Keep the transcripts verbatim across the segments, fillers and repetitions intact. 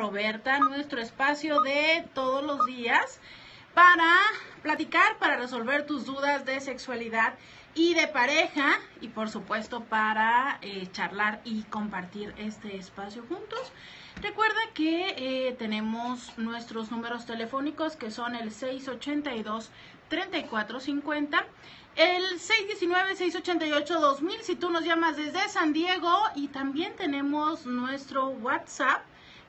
Robertha, nuestro espacio de todos los días para platicar, para resolver tus dudas de sexualidad y de pareja y por supuesto para eh, charlar y compartir este espacio juntos. Recuerda que eh, tenemos nuestros números telefónicos que son el seis ocho dos, tres cuatro cinco cero, el seis diecinueve, seis ochenta y ocho, dos mil si tú nos llamas desde San Diego, y también tenemos nuestro WhatsApp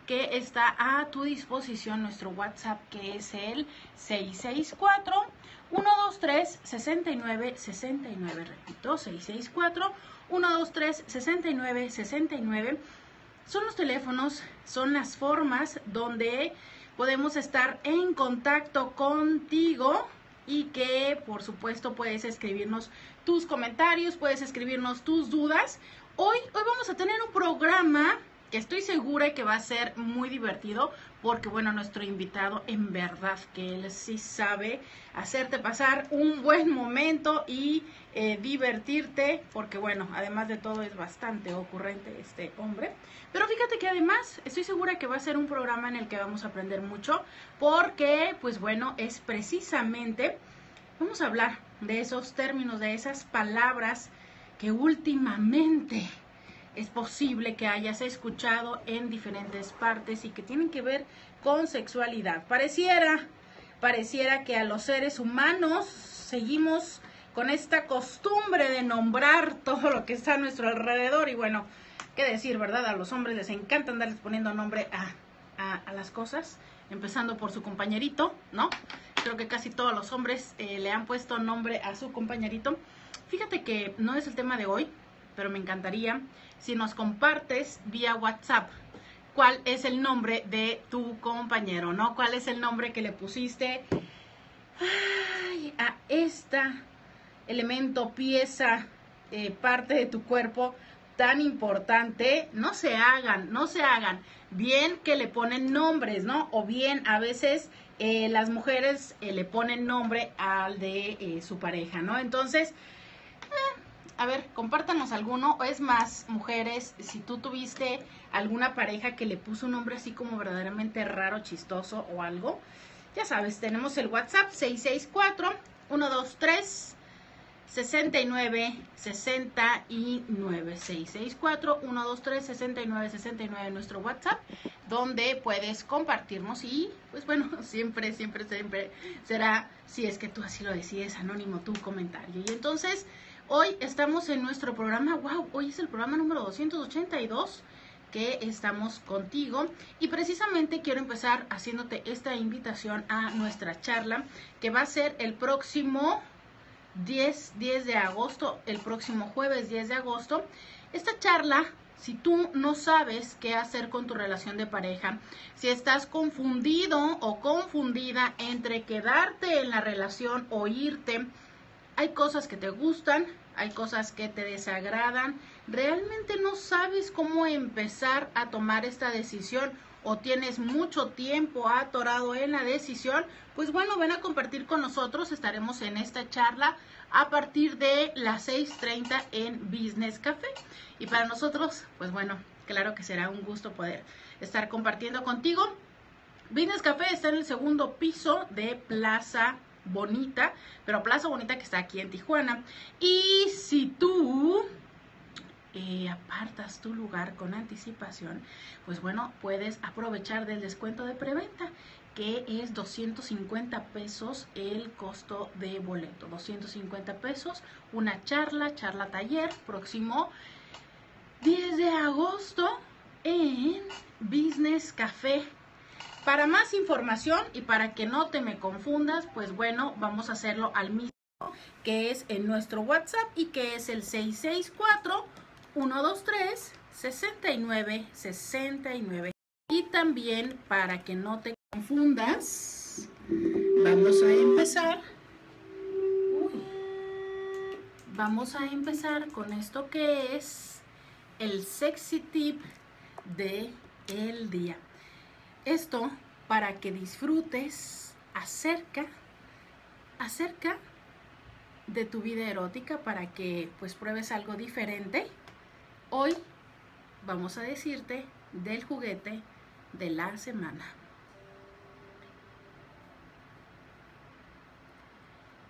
que está a tu disposición, nuestro WhatsApp que es el seis seis cuatro, uno dos tres, seis nueve seis nueve, repito, seis seis cuatro, uno dos tres, seis nueve seis nueve. Son los teléfonos, son las formas donde podemos estar en contacto contigo y que, por supuesto, puedes escribirnos tus comentarios, puedes escribirnos tus dudas. Hoy, hoy vamos a tener un programa que estoy segura que va a ser muy divertido porque, bueno, nuestro invitado en verdad que él sí sabe hacerte pasar un buen momento y eh, divertirte porque, bueno, además de todo es bastante ocurrente este hombre. Pero fíjate que además estoy segura que va a ser un programa en el que vamos a aprender mucho porque, pues bueno, es precisamente, vamos a hablar de esos términos, de esas palabras que últimamente es posible que hayas escuchado en diferentes partes y que tienen que ver con sexualidad. Pareciera, pareciera que a los seres humanos seguimos con esta costumbre de nombrar todo lo que está a nuestro alrededor. Y bueno, qué decir, ¿verdad? A los hombres les encanta andarles poniendo nombre a, a, a las cosas, empezando por su compañerito, ¿no? Creo que casi todos los hombres eh, le han puesto nombre a su compañerito. Fíjate que no es el tema de hoy, pero me encantaría si nos compartes vía WhatsApp cuál es el nombre de tu compañero, ¿no? ¿Cuál es el nombre que le pusiste ay, a esta elemento, pieza, eh, parte de tu cuerpo tan importante? No se hagan, no se hagan. Bien que le ponen nombres, ¿no? O bien a veces eh, las mujeres eh, le ponen nombre al de eh, su pareja, ¿no? Entonces, a ver, compártanos alguno, o es más, mujeres, si tú tuviste alguna pareja que le puso un nombre así como verdaderamente raro, chistoso o algo, ya sabes, tenemos el WhatsApp seis seis cuatro, uno dos tres, seis nueve seis nueve, nuestro WhatsApp, donde puedes compartirnos y, pues bueno, siempre, siempre, siempre será, si es que tú así lo decides, anónimo tu comentario. Y entonces, hoy estamos en nuestro programa, wow, hoy es el programa número doscientos ochenta y dos que estamos contigo y precisamente quiero empezar haciéndote esta invitación a nuestra charla que va a ser el próximo diez, diez de agosto, el próximo jueves diez de agosto. Esta charla, si tú no sabes qué hacer con tu relación de pareja, si estás confundido o confundida entre quedarte en la relación o irte, hay cosas que te gustan, hay cosas que te desagradan, realmente no sabes cómo empezar a tomar esta decisión o tienes mucho tiempo atorado en la decisión, pues bueno, ven a compartir con nosotros, estaremos en esta charla a partir de las seis treinta en Business Café y para nosotros, pues bueno, claro que será un gusto poder estar compartiendo contigo. Business Café está en el segundo piso de Plaza Bonita, pero Plaza Bonita que está aquí en Tijuana. Y si tú eh, apartas tu lugar con anticipación, pues bueno, puedes aprovechar del descuento de preventa, que es doscientos cincuenta pesos el costo de boleto. doscientos cincuenta pesos, una charla, charla taller, próximo diez de agosto en Business Café. Para más información y para que no te me confundas, pues bueno, vamos a hacerlo al mismo que es en nuestro WhatsApp y que es el seis seis cuatro, uno dos tres, seis nueve seis nueve. Y también para que no te confundas, vamos a empezar. Uy, vamos a empezar con esto que es el sexy tip de el día. Esto para que disfrutes acerca, acerca de tu vida erótica, para que pues pruebes algo diferente. Hoy vamos a decirte del juguete de la semana.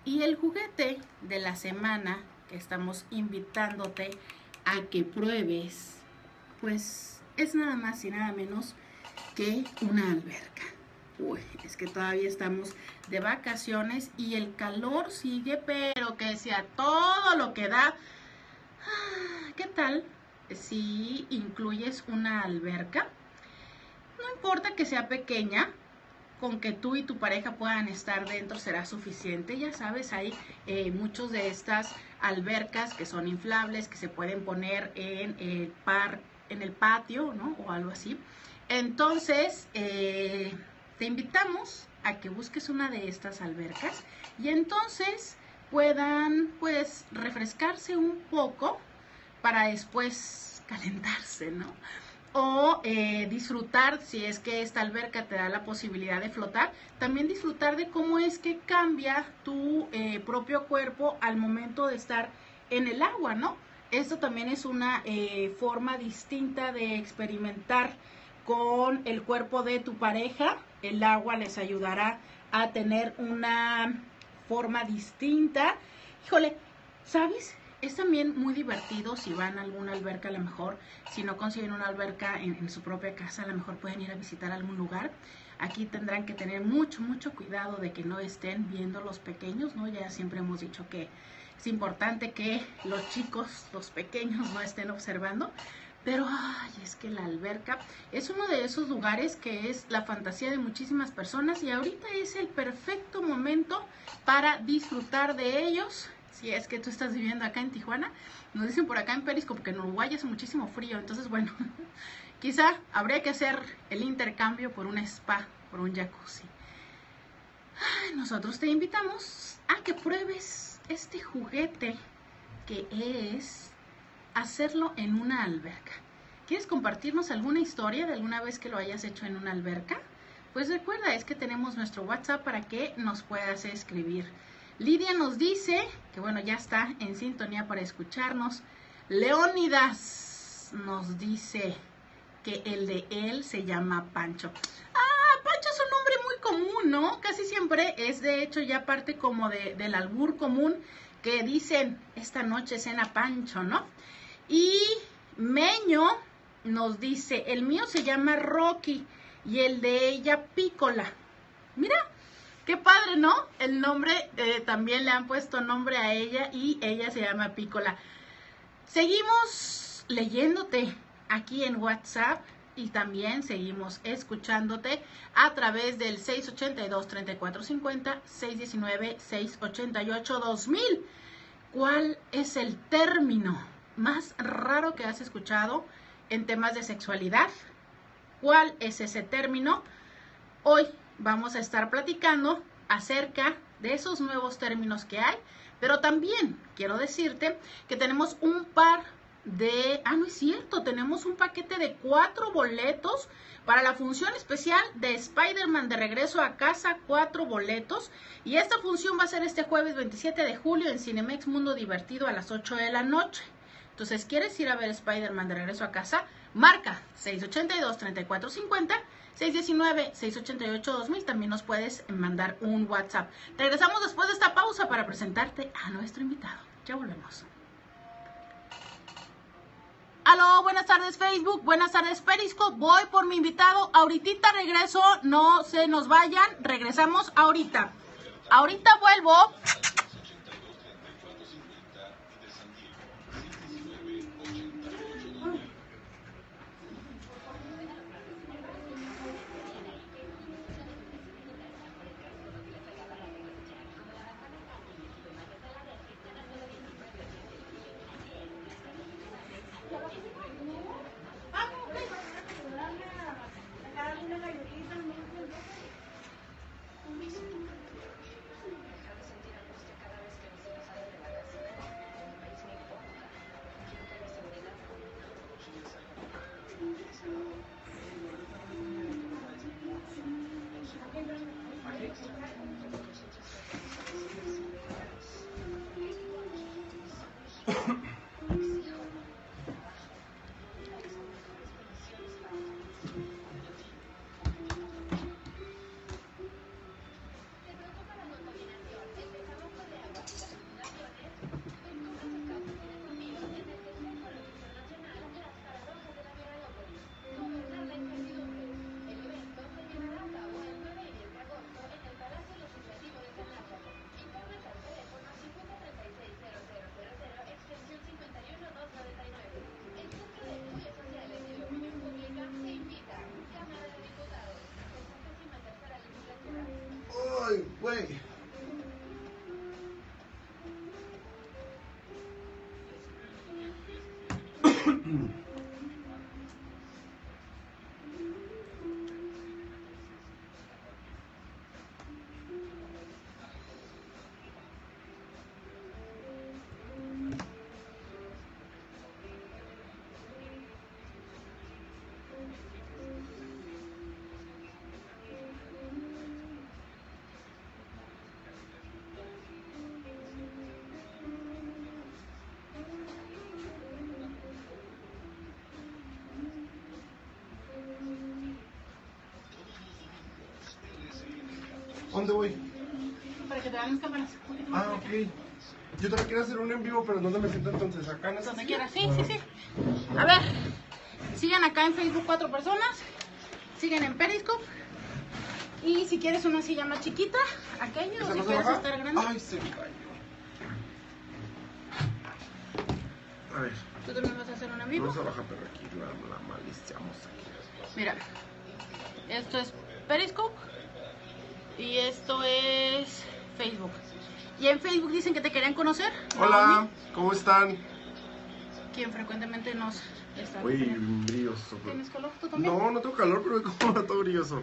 Y el juguete de la semana que estamos invitándote a que pruebes, pues es nada más y nada menos que una alberca. Uy, es que todavía estamos de vacaciones y el calor sigue, pero que sea todo lo que da. ¿Qué tal si incluyes una alberca? No importa que sea pequeña, con que tú y tu pareja puedan estar dentro será suficiente. Ya sabes, hay eh, muchos de estas albercas que son inflables, que se pueden poner en el, par, en el patio, ¿no? O algo así. Entonces, eh, te invitamos a que busques una de estas albercas y entonces puedan, pues, refrescarse un poco para después calentarse, ¿no? O eh, disfrutar, si es que esta alberca te da la posibilidad de flotar, también disfrutar de cómo es que cambia tu eh, propio cuerpo al momento de estar en el agua, ¿no? Esto también es una eh, forma distinta de experimentar con el cuerpo de tu pareja. El agua les ayudará a tener una forma distinta. Híjole, ¿sabes? Es también muy divertido si van a alguna alberca, a lo mejor, si no consiguen una alberca en, en su propia casa, a lo mejor pueden ir a visitar algún lugar. Aquí tendrán que tener mucho, mucho cuidado de que no estén viendo los pequeños, ¿no? Ya siempre hemos dicho que es importante que los chicos, los pequeños, no estén observando. Pero, ay, es que la alberca es uno de esos lugares que es la fantasía de muchísimas personas y ahorita es el perfecto momento para disfrutar de ellos. Si es que tú estás viviendo acá en Tijuana, nos dicen por acá en Periscope, porque en Uruguay hace muchísimo frío. Entonces, bueno, quizá habría que hacer el intercambio por un spa, por un jacuzzi. Ay, nosotros te invitamos a que pruebes este juguete que es hacerlo en una alberca. ¿Quieres compartirnos alguna historia de alguna vez que lo hayas hecho en una alberca? Pues recuerda, es que tenemos nuestro WhatsApp para que nos puedas escribir. Lidia nos dice que, bueno, ya está en sintonía para escucharnos. Leónidas nos dice que el de él se llama Pancho. Ah, Pancho es un nombre muy común, ¿no? Casi siempre es, de hecho, ya parte como de, del albur común que dicen, esta noche cena Pancho, ¿no? Y Meño nos dice, el mío se llama Rocky y el de ella Pícola. Mira, qué padre, ¿no? El nombre, eh, también le han puesto nombre a ella y ella se llama Pícola. Seguimos leyéndote aquí en WhatsApp y también seguimos escuchándote a través del seis ochenta y dos, treinta y cuatro cincuenta, seis diecinueve, seis ochenta y ocho, dos mil. ¿Cuál es el término más raro que has escuchado en temas de sexualidad? ¿Cuál es ese término? Hoy vamos a estar platicando acerca de esos nuevos términos que hay, pero también quiero decirte que tenemos un par de... Ah, no es cierto, tenemos un paquete de cuatro boletos para la función especial de Spider-Man de regreso a casa, cuatro boletos. Y esta función va a ser este jueves veintisiete de julio en Cinemex Mundo Divertido a las ocho de la noche. Entonces, ¿quieres ir a ver Spider-Man de regreso a casa? Marca seis ochenta y dos, treinta y cuatro cincuenta, seis diecinueve, seis ochenta y ocho, dos mil. También nos puedes mandar un WhatsApp. Regresamos después de esta pausa para presentarte a nuestro invitado. Ya volvemos. Aló, buenas tardes Facebook, buenas tardes Periscope. Voy por mi invitado, ahorita regreso, no se nos vayan. Regresamos ahorita. Ahorita vuelvo. güey, güey. ¿Dónde voy? Para que te vean las cámaras. Ah, ok. Yo también quiero hacer un en vivo, pero ¿dónde me siento entonces? ¿Acá en esta? Donde quieras, sí, ah. sí, sí. A ver, sigan acá en Facebook cuatro personas, siguen en Periscope. Y si quieres una silla más chiquita, aquello, o si quieres baja? estar grande. Ay, se cayó. A ver. ¿Tú también vas a hacer un en vivo? Vamos a bajar, pero aquí la, la maliciamos aquí. Mira, esto es Periscope. Y esto es Facebook. Y en Facebook dicen que te querían conocer. Hola, ¿cómo están? Quien frecuentemente nos está. Uy, brilloso. ¿Tienes calor tú también? No, no tengo calor, pero es como rato brilloso.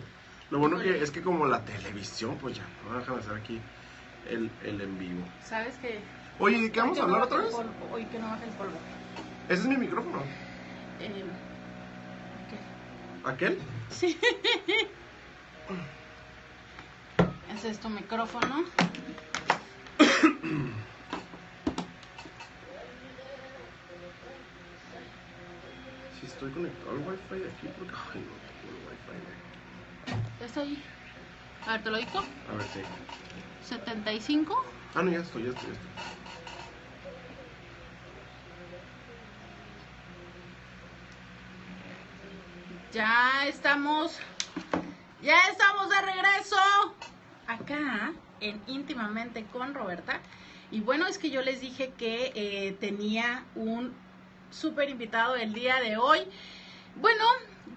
Lo bueno que es que como la televisión, pues ya, no me dejan hacer aquí el, el en vivo. ¿Sabes qué? Oye, ¿de qué vamos a hablar otra vez? Hoy que no baja el polvo. ¿Ese es mi micrófono? Eh, ¿Aquel? ¿Aquel? Sí. Este es tu micrófono. Si estoy conectado al wifi de aquí, porque ay, no tengo el wifi de aquí. Ya está ahí. A ver, ¿te lo dicto? A ver, sí. setenta y cinco. Ah, no, ya estoy, ya estoy, ya estoy. Ya estamos. Ya estamos de regreso. Acá en Íntimamente con Robertha. Y bueno, es que yo les dije que eh, tenía un súper invitado el día de hoy. Bueno,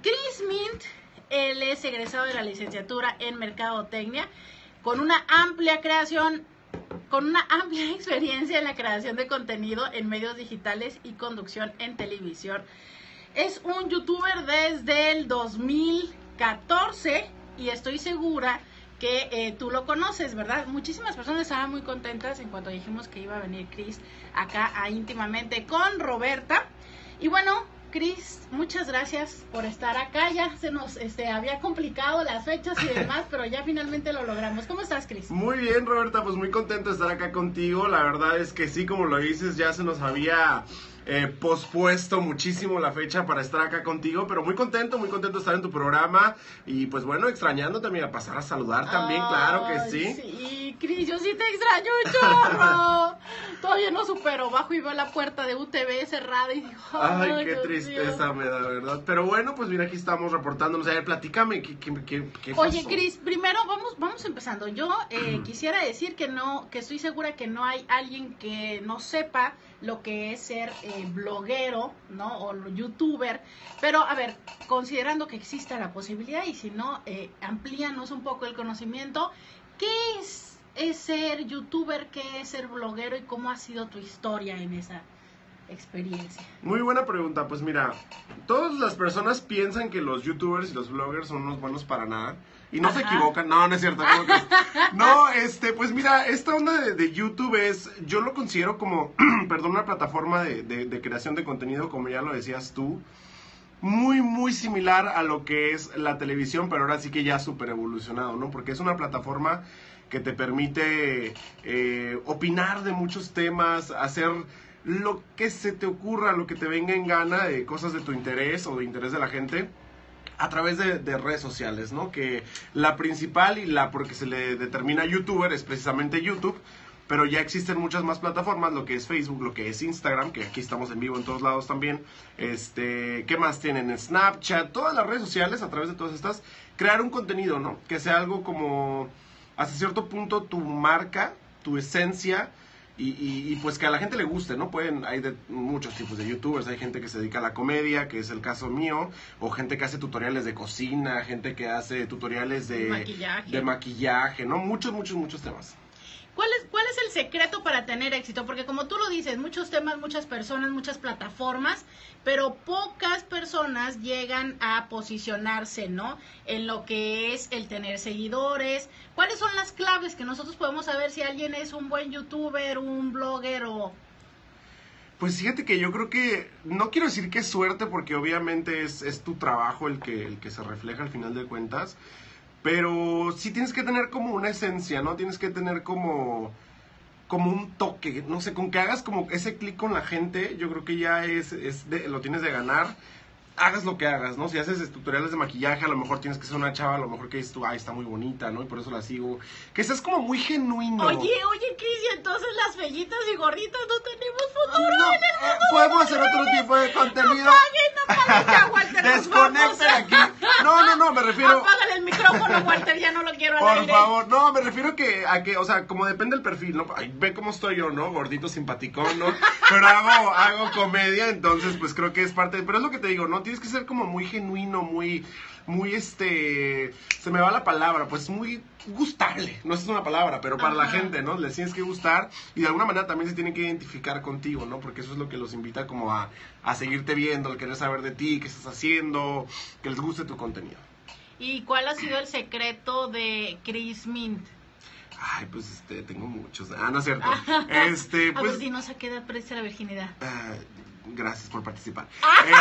Cris Mint, él es egresado de la licenciatura en Mercadotecnia, con una amplia creación, con una amplia experiencia en la creación de contenido en medios digitales y conducción en televisión. Es un youtuber desde el dos mil catorce y estoy segura que eh, tú lo conoces, ¿verdad? Muchísimas personas estaban muy contentas en cuanto dijimos que iba a venir Cris acá a Íntimamente con Robertha. Y bueno, Cris, muchas gracias por estar acá. Ya se nos este, había complicado las fechas y demás, pero ya finalmente lo logramos. ¿Cómo estás, Cris? Muy bien, Robertha, pues muy contento de estar acá contigo. La verdad es que sí, como lo dices, ya se nos había eh, pospuesto muchísimo la fecha para estar acá contigo, pero muy contento, muy contento de estar en tu programa y pues bueno, extrañando también, a pasar a saludar también, oh, claro que sí. Sí, Cris, yo sí te extraño un chorro. Todavía no supero, bajo y veo la puerta de U T V cerrada y digo, oh, ay, qué Dios tristeza Dios. Me da, ¿verdad? Pero bueno, pues mira, aquí estamos reportándonos. A ver, platícame, ¿qué, qué, qué, qué pasó? Oye, Cris, primero vamos, vamos empezando. Yo eh, mm. quisiera decir que no, que estoy segura que no hay alguien que no sepa lo que es ser eh, bloguero, ¿no? O youtuber. Pero, a ver, considerando que exista la posibilidad y si no, eh, amplíanos un poco el conocimiento. ¿Qué es, es ser youtuber? ¿Qué es ser bloguero? ¿Y cómo ha sido tu historia en esa experiencia? Muy buena pregunta. Pues mira, todas las personas piensan que los youtubers y los bloggers son unos buenos para nada. Y no Ajá. se equivocan, no, no es cierto. No, no, es. no este, pues mira, esta onda de, de YouTube es, yo lo considero como, perdón, una plataforma de, de, de creación de contenido, como ya lo decías tú, muy, muy similar a lo que es la televisión, pero ahora sí que ya súper evolucionado, ¿no? Porque es una plataforma que te permite eh, opinar de muchos temas, hacer lo que se te ocurra, lo que te venga en gana, de cosas de tu interés o de interés de la gente, a través de, de redes sociales, ¿no? Que la principal y la porque se le determina youtuber es precisamente YouTube, pero ya existen muchas más plataformas, lo que es Facebook, lo que es Instagram, que aquí estamos en vivo en todos lados también, este, ¿qué más tienen? Snapchat, todas las redes sociales, a través de todas estas, crear un contenido, ¿no? Que sea algo como, hasta cierto punto, tu marca, tu esencia, Y, y, y pues que a la gente le guste, ¿no? Pueden, hay de muchos tipos de youtubers, hay gente que se dedica a la comedia, que es el caso mío, o gente que hace tutoriales de cocina, gente que hace tutoriales de maquillaje, de maquillaje, ¿no? Muchos, muchos, muchos temas. ¿Cuál es, ¿Cuál es el secreto para tener éxito? Porque como tú lo dices, muchos temas, muchas personas, muchas plataformas, pero pocas personas llegan a posicionarse, ¿no? En lo que es el tener seguidores. ¿Cuáles son las claves que nosotros podemos saber si alguien es un buen youtuber, un blogger o...? Pues fíjate que yo creo que, no quiero decir que es suerte, porque obviamente es, es tu trabajo el que, el que se refleja al final de cuentas. Pero sí tienes que tener como una esencia, ¿no? Tienes que tener como, como un toque, no sé, con que hagas como ese clic con la gente, yo creo que ya es, es de, lo tienes de ganar. Hagas lo que hagas, ¿no? Si haces tutoriales de maquillaje, a lo mejor tienes que ser una chava, a lo mejor que dices tú, ay, está muy bonita, ¿no? Y por eso la sigo. Que seas como muy genuino. Oye, oye, Cris, y entonces las bellitas y gorditas no tenemos futuro. No, eh, podemos hacer otro tipo de contenido. Apaguen, no Walter, desconecten aquí. No, no, no, me refiero... Apágale el micrófono, Walter, ya no lo quiero al aire. Por favor, no, me refiero que a que, o sea, como depende del perfil, ¿no? Ay, ve cómo estoy yo, ¿no? Gordito, simpaticón, ¿no? Pero hago, hago comedia, entonces, pues creo que es parte... De... Pero es lo que te digo, ¿no? Tienes que ser como muy genuino, muy, muy este, se me va la palabra, pues muy gustable, no es una palabra, pero para Ajá. la gente, ¿no? Les tienes que gustar y de alguna manera también se tienen que identificar contigo, ¿no? Porque eso es lo que los invita como a, a seguirte viendo, al querer saber de ti, qué estás haciendo, que les guste tu contenido. ¿Y cuál ha sido el secreto de Cris Mint? Ay, pues, este, tengo muchos. Ah, no es cierto. Este, pues... A ver, dinos a qué edad perdiste la virginidad. Uh, Gracias por participar.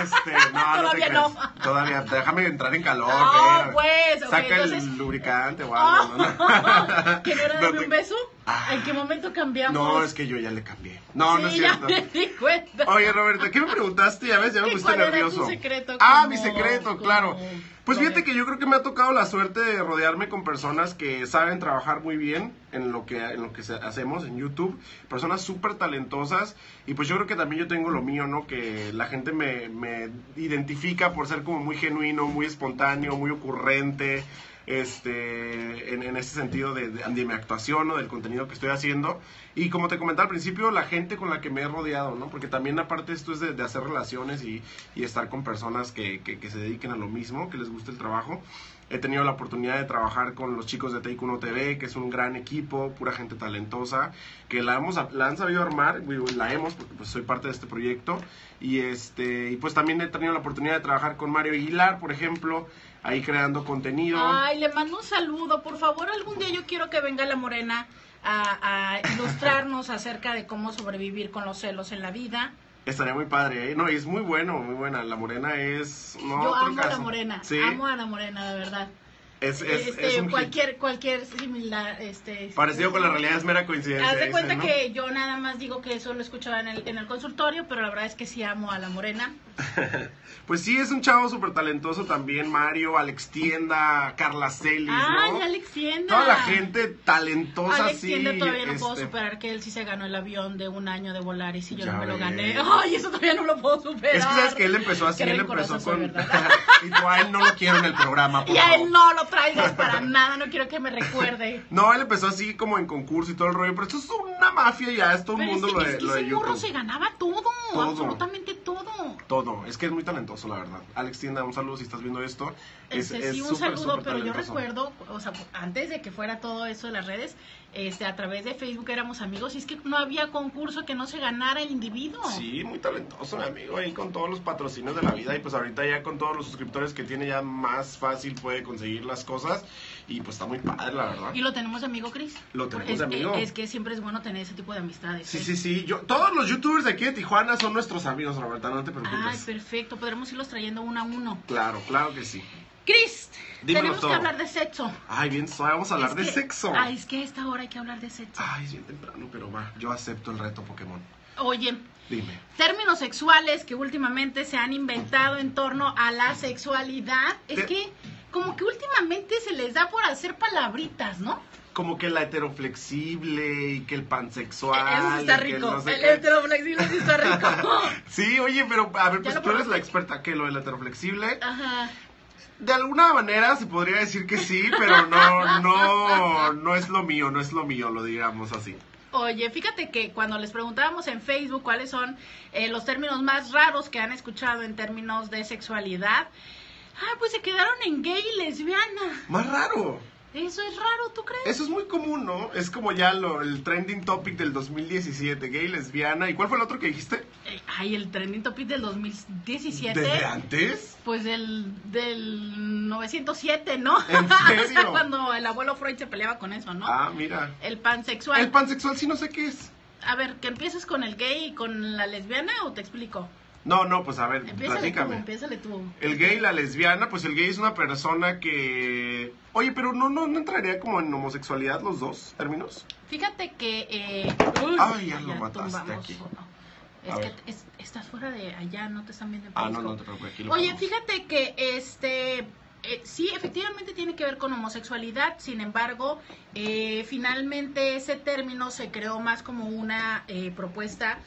Este, no, todavía no, te no. Todavía, déjame entrar en calor. No, eh. pues. Okay, Saca entonces... el lubricante o algo. Oh, no, no. ¿Que no era darme no te... un beso? ¿En qué momento cambiamos? No, es que yo ya le cambié. No, sí, no es cierto. Ya me di cuenta. Oye, Roberta, ¿qué me preguntaste? Ya ves, ya me pusiste nervioso. ¿Cuál era tu secreto? Ah, mi secreto, como... claro. Pues fíjate que yo creo que me ha tocado la suerte de rodearme con personas que saben trabajar muy bien en lo que, en lo que hacemos en YouTube, personas súper talentosas, y pues yo creo que también yo tengo lo mío, ¿no? Que la gente me, me identifica por ser como muy genuino, muy espontáneo, muy ocurrente, este, en, en ese sentido de, de, de mi actuación o del contenido que estoy haciendo. Y como te comentaba al principio, la gente con la que me he rodeado, ¿no? Porque también aparte esto es de, de hacer relaciones y, y estar con personas que, que, que se dediquen a lo mismo, que les guste el trabajo. He tenido la oportunidad de trabajar con los chicos de Take uno T V, que es un gran equipo, pura gente talentosa, que la, hemos, la han sabido armar, la hemos, porque pues soy parte de este proyecto. Y, este, y pues también he tenido la oportunidad de trabajar con Mario Aguilar, por ejemplo, ahí creando contenido. Ay, le mando un saludo, por favor, algún día yo quiero que venga la Morena a, a ilustrarnos acerca de cómo sobrevivir con los celos en la vida. Estaría muy padre, ¿eh? No, y es muy bueno, muy buena. La Morena es... No, yo amo caso. a la Morena, sí. amo a la Morena, de verdad. Es, es, este, es un cualquier, cualquier similar... Este, Parecido es, con la realidad es mera coincidencia. Haz de cuenta ese, ¿no? Que yo nada más digo que eso lo escuchaba en el, en el consultorio, pero la verdad es que sí amo a la Morena. Pues sí, es un chavo súper talentoso también, Mario, Alex Tienda, Carla Celis, Ay, ¿no? Alex Tienda. Toda la gente talentosa, Alex sí. Tienda todavía no este... puedo superar que él sí se ganó el avión de un año de Volaris y yo ya no me ves. lo gané. Ay, eso todavía no lo puedo superar. Es que sabes que él empezó así, él empezó con... y tú a él no lo quiero en el programa, por Y favor. a él no lo traigas para nada, no quiero que me recuerde. No, él empezó así como en concurso y todo el rollo, pero esto es una mafia ya, es todo el mundo es que, lo de, es que lo de YouTube. Se ganaba todo, todo, absolutamente todo. Todo, es que es muy talentoso, la verdad. Alex Tienda, un saludo si estás viendo esto. Este, es, sí, es un super, saludo, super pero talentoso. Yo recuerdo, o sea, antes de que fuera todo eso de las redes, este, a través de Facebook éramos amigos y es que no había concurso que no se ganara el individuo. Sí, muy talentoso, mi amigo, ahí con todos los patrocinios de la vida y pues ahorita ya con todos los suscriptores que tiene ya más fácil puede conseguir las cosas y pues está muy padre, la verdad. Y lo tenemos de amigo, Cris. Lo tenemos es, de amigo. Es, es que siempre es bueno tener ese tipo de amistades. Sí, ¿eh? sí, sí. Yo, todos los youtubers de aquí de Tijuana son nuestros amigos, Roberta, no te preocupes. Ay, perfecto, podremos irlos trayendo uno a uno. Claro, claro que sí. Cris, tenemos todo. que hablar de sexo. Ay, bien, vamos a hablar es de que, sexo. Ay, es que a esta hora hay que hablar de sexo. Ay, es bien temprano, pero va, yo acepto el reto Pokémon. Oye, dime. Términos sexuales que últimamente se han inventado en torno a la sexualidad. Es de... que como que últimamente se les da por hacer palabritas, ¿no? Como que la heteroflexible y que el pansexual. Eso está rico. No sé el qué. heteroflexible sí está rico. Sí, oye, pero a ver, pues tú eres la experta, ¿qué? Lo del heteroflexible. Ajá. De alguna manera se podría decir que sí, pero no, no, no es lo mío, no es lo mío, lo digamos así. Oye, fíjate que cuando les preguntábamos en Facebook cuáles son eh, los términos más raros que han escuchado en términos de sexualidad, ah, pues se quedaron en gay y lesbiana. Más raro. Eso es raro, ¿tú crees? Eso es muy común, ¿no? Es como ya lo, el trending topic del dos mil diecisiete, gay, lesbiana. ¿Y cuál fue el otro que dijiste? Ay, el trending topic del dos mil diecisiete. ¿Desde antes? Pues el del novecientos siete, ¿no? ¿En serio? Cuando el abuelo Freud se peleaba con eso, ¿no? Ah, mira. El pansexual. El pansexual sí no sé qué es. A ver, ¿que empieces con el gay y con la lesbiana o te explico? No, no, pues a ver, empiezale, platícame. Tú, empiezale tú. El gay, la lesbiana, pues el gay es una persona que... Oye, pero ¿no no, no entraría como en homosexualidad los dos términos? Fíjate que... Eh... Uy, ay, ya lo mataste tumbamos. Aquí. Es a que es, estás fuera de allá, no te están viendo en Periscope. Ah, no, no te preocupes. Aquí lo Oye, vamos. Fíjate que este... Eh, sí, efectivamente tiene que ver con homosexualidad, sin embargo, eh, finalmente ese término se creó más como una eh, propuesta...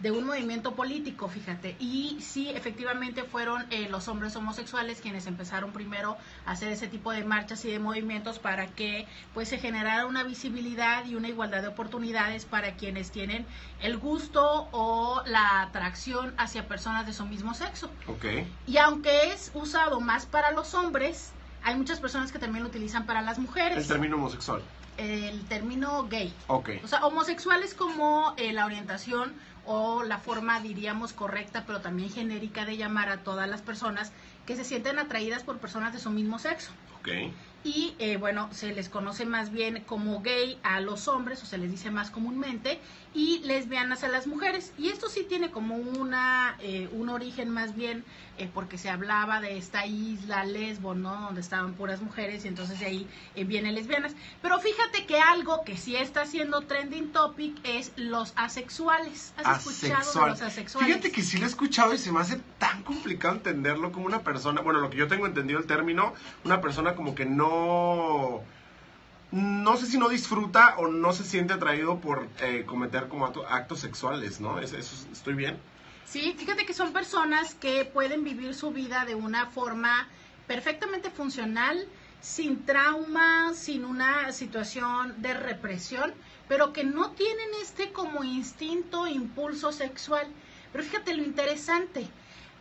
de un movimiento político, fíjate. Y sí, efectivamente fueron eh, los hombres homosexuales quienes empezaron primero a hacer ese tipo de marchas y de movimientos para que pues se generara una visibilidad y una igualdad de oportunidades para quienes tienen el gusto o la atracción hacia personas de su mismo sexo. Okay. Y aunque es usado más para los hombres, hay muchas personas que también lo utilizan para las mujeres. El término homosexual. El término gay. Okay. O sea, homosexual es como eh, la orientación o la forma, diríamos, correcta, pero también genérica de llamar a todas las personas que se sienten atraídas por personas de su mismo sexo. Okay. Y, eh, bueno, se les conoce más bien como gay a los hombres, o se les dice más comúnmente, y lesbianas a las mujeres. Y esto sí tiene como una eh, un origen más bien, eh, porque se hablaba de esta isla Lesbo, ¿no? Donde estaban puras mujeres, y entonces de ahí eh, vienen lesbianas. Pero fíjate que algo que sí está siendo trending topic es los asexuales. ¿Has Asexual. escuchado de los asexuales? Fíjate que sí lo he escuchado y se me hace tan complicado entenderlo como una persona, bueno, lo que yo tengo entendido el término, una persona como que no No, no sé si no disfruta o no se siente atraído por eh, cometer como acto, actos sexuales, ¿no? ¿Es, eso, ¿estoy bien? Sí, fíjate que son personas que pueden vivir su vida de una forma perfectamente funcional, sin trauma, sin una situación de represión, pero que no tienen este como instinto, impulso sexual. Pero fíjate lo interesante,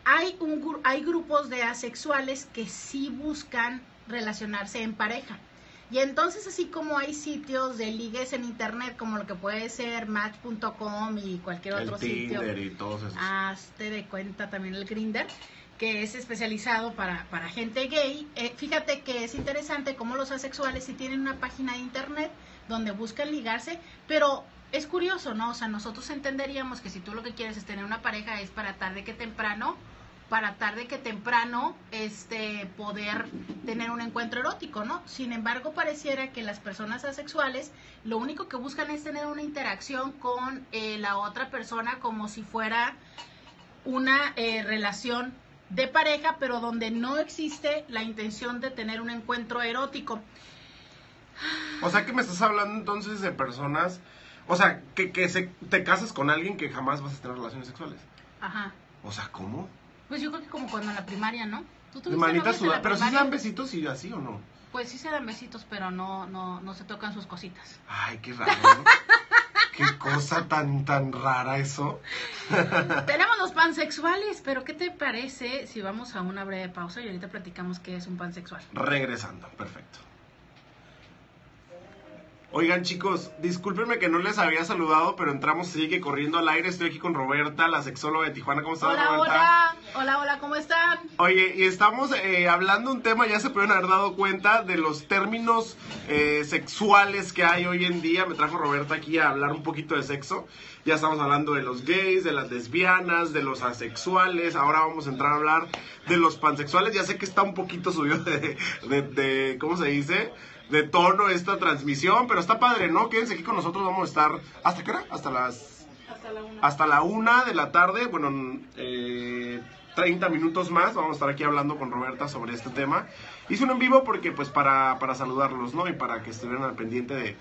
hay, un, hay grupos de asexuales que sí buscan relacionarse en pareja. Y entonces, así como hay sitios de ligues en internet, como lo que puede ser match punto com y cualquier otro el sitio. Tinder y todos esos. Hazte de cuenta también el Grindr, que es especializado para, para gente gay. Eh, fíjate que es interesante cómo los asexuales sí tienen una página de internet donde buscan ligarse, pero es curioso, ¿no? O sea, nosotros entenderíamos que si tú lo que quieres es tener una pareja es para tarde que temprano, para tarde que temprano este poder tener un encuentro erótico, ¿no? Sin embargo, pareciera que las personas asexuales lo único que buscan es tener una interacción con eh, la otra persona como si fuera una eh, relación de pareja, pero donde no existe la intención de tener un encuentro erótico. O sea, que me estás hablando entonces de personas, o sea, que, que se, te casas con alguien que jamás vas a tener relaciones sexuales. Ajá. O sea, ¿cómo? Pues yo creo que como cuando en la primaria, ¿no? ¿Tú tuviste manita sudada, pero sí se dan besitos y así, ¿o no? Pues sí se dan besitos, pero no no no se tocan sus cositas. Ay, qué raro. Qué cosa tan tan rara eso. Tenemos los pansexuales, pero ¿qué te parece si vamos a una breve pausa y ahorita platicamos qué es un pansexual? Regresando, perfecto. Oigan, chicos, discúlpenme que no les había saludado, pero entramos así que corriendo al aire. Estoy aquí con Robertha, la sexóloga de Tijuana. ¿Cómo estás, Robertha? Hola, hola, hola, ¿cómo están? Oye, y estamos eh, hablando un tema, ya se pueden haber dado cuenta, de los términos eh, sexuales que hay hoy en día. Me trajo Robertha aquí a hablar un poquito de sexo. Ya estamos hablando de los gays, de las lesbianas, de los asexuales. Ahora vamos a entrar a hablar de los pansexuales. Ya sé que está un poquito subido de, de, de ¿cómo se dice?, de tono esta transmisión, pero está padre, ¿no? Quédense aquí con nosotros, vamos a estar... ¿Hasta qué hora? Hasta las... Hasta la una. Hasta la una de la tarde, bueno, eh, treinta minutos más, vamos a estar aquí hablando con Robertha sobre este tema. Hice un en vivo porque, pues, para, para saludarlos, ¿no? Y para que estuvieran al pendiente de,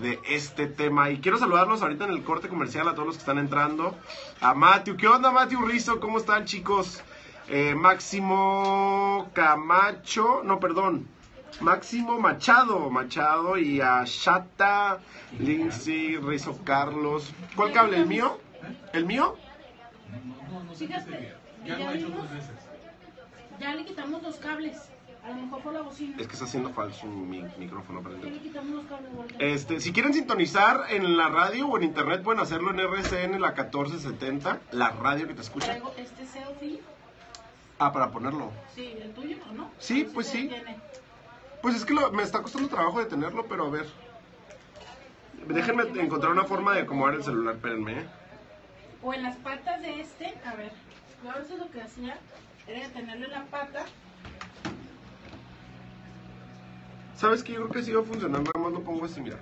de este tema. Y quiero saludarlos ahorita en el corte comercial a todos los que están entrando. A Matthew, ¿qué onda, Matthew Rizzo? ¿Cómo están, chicos? Eh, Máximo Camacho, no, perdón. Máximo Machado, Machado y a Shata, Lindsay, Rizo Carlos. ¿Cuál cable? ¿El mío? ¿El mío? Fíjate, ya lo ha hecho dos veces. Ya le quitamos los cables. A lo mejor por la bocina. Es que está haciendo falso mi micrófono. Este, si quieren sintonizar en la radio o en internet, pueden hacerlo en R C N, la catorce setenta, la radio que te escucha. ¿Traigo este selfie? Ah, para ponerlo. Sí, el tuyo, ¿o no? Sí, pues sí. Tiene. Pues es que lo, me está costando trabajo detenerlo, pero a ver. Déjenme encontrar una forma de acomodar el celular, espérenme. O en las patas de este, a ver. Yo a veces lo que hacía era detenerlo en la pata. ¿Sabes qué? Yo creo que sí va a funcionar, nada más lo pongo así, mira.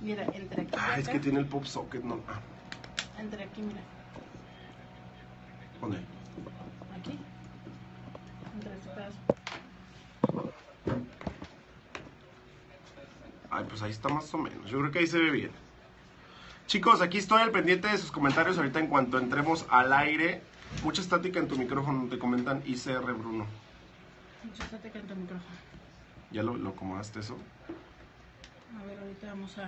Mira, entre aquí. Ah, es que tiene el pop socket, no. Ah. Entre aquí, mira. ¿Dónde? Aquí. Entre este pedazo. Ay, pues ahí está más o menos. Yo creo que ahí se ve bien. Chicos, aquí estoy al pendiente de sus comentarios ahorita en cuanto entremos al aire. Mucha estática en tu micrófono, te comentan I C R Bruno. Muchísate que entra el micrófono. ¿Ya lo, lo acomodaste eso? A ver, ahorita vamos a...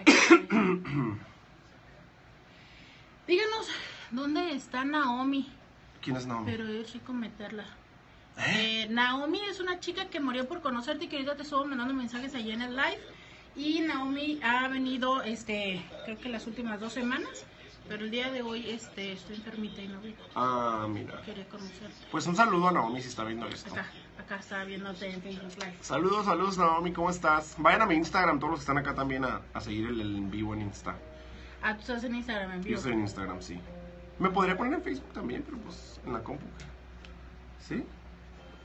Aquí. Díganos, ¿dónde está Naomi? ¿Quién es Naomi? Pero yo chico meterla. ¿Eh? Eh, Naomi es una chica que murió por conocerte y que ahorita te estuvo mandando mensajes allá en el live. Y Naomi ha venido, este, creo que las últimas dos semanas. Pero el día de hoy este, estoy enfermita y no vi. Ah, mira. Quería conocerte. Pues un saludo a Naomi si está viendo esto. Acá, acá está viéndote en Facebook Live. Saludos, saludos Naomi, ¿cómo estás? Vayan a mi Instagram, todos los que están acá también a, a seguir el, el en vivo en Insta. Ah, tú estás en Instagram en vivo. Yo estoy en Instagram, sí. Me podría poner en Facebook también, pero pues en la compu. ¿Sí?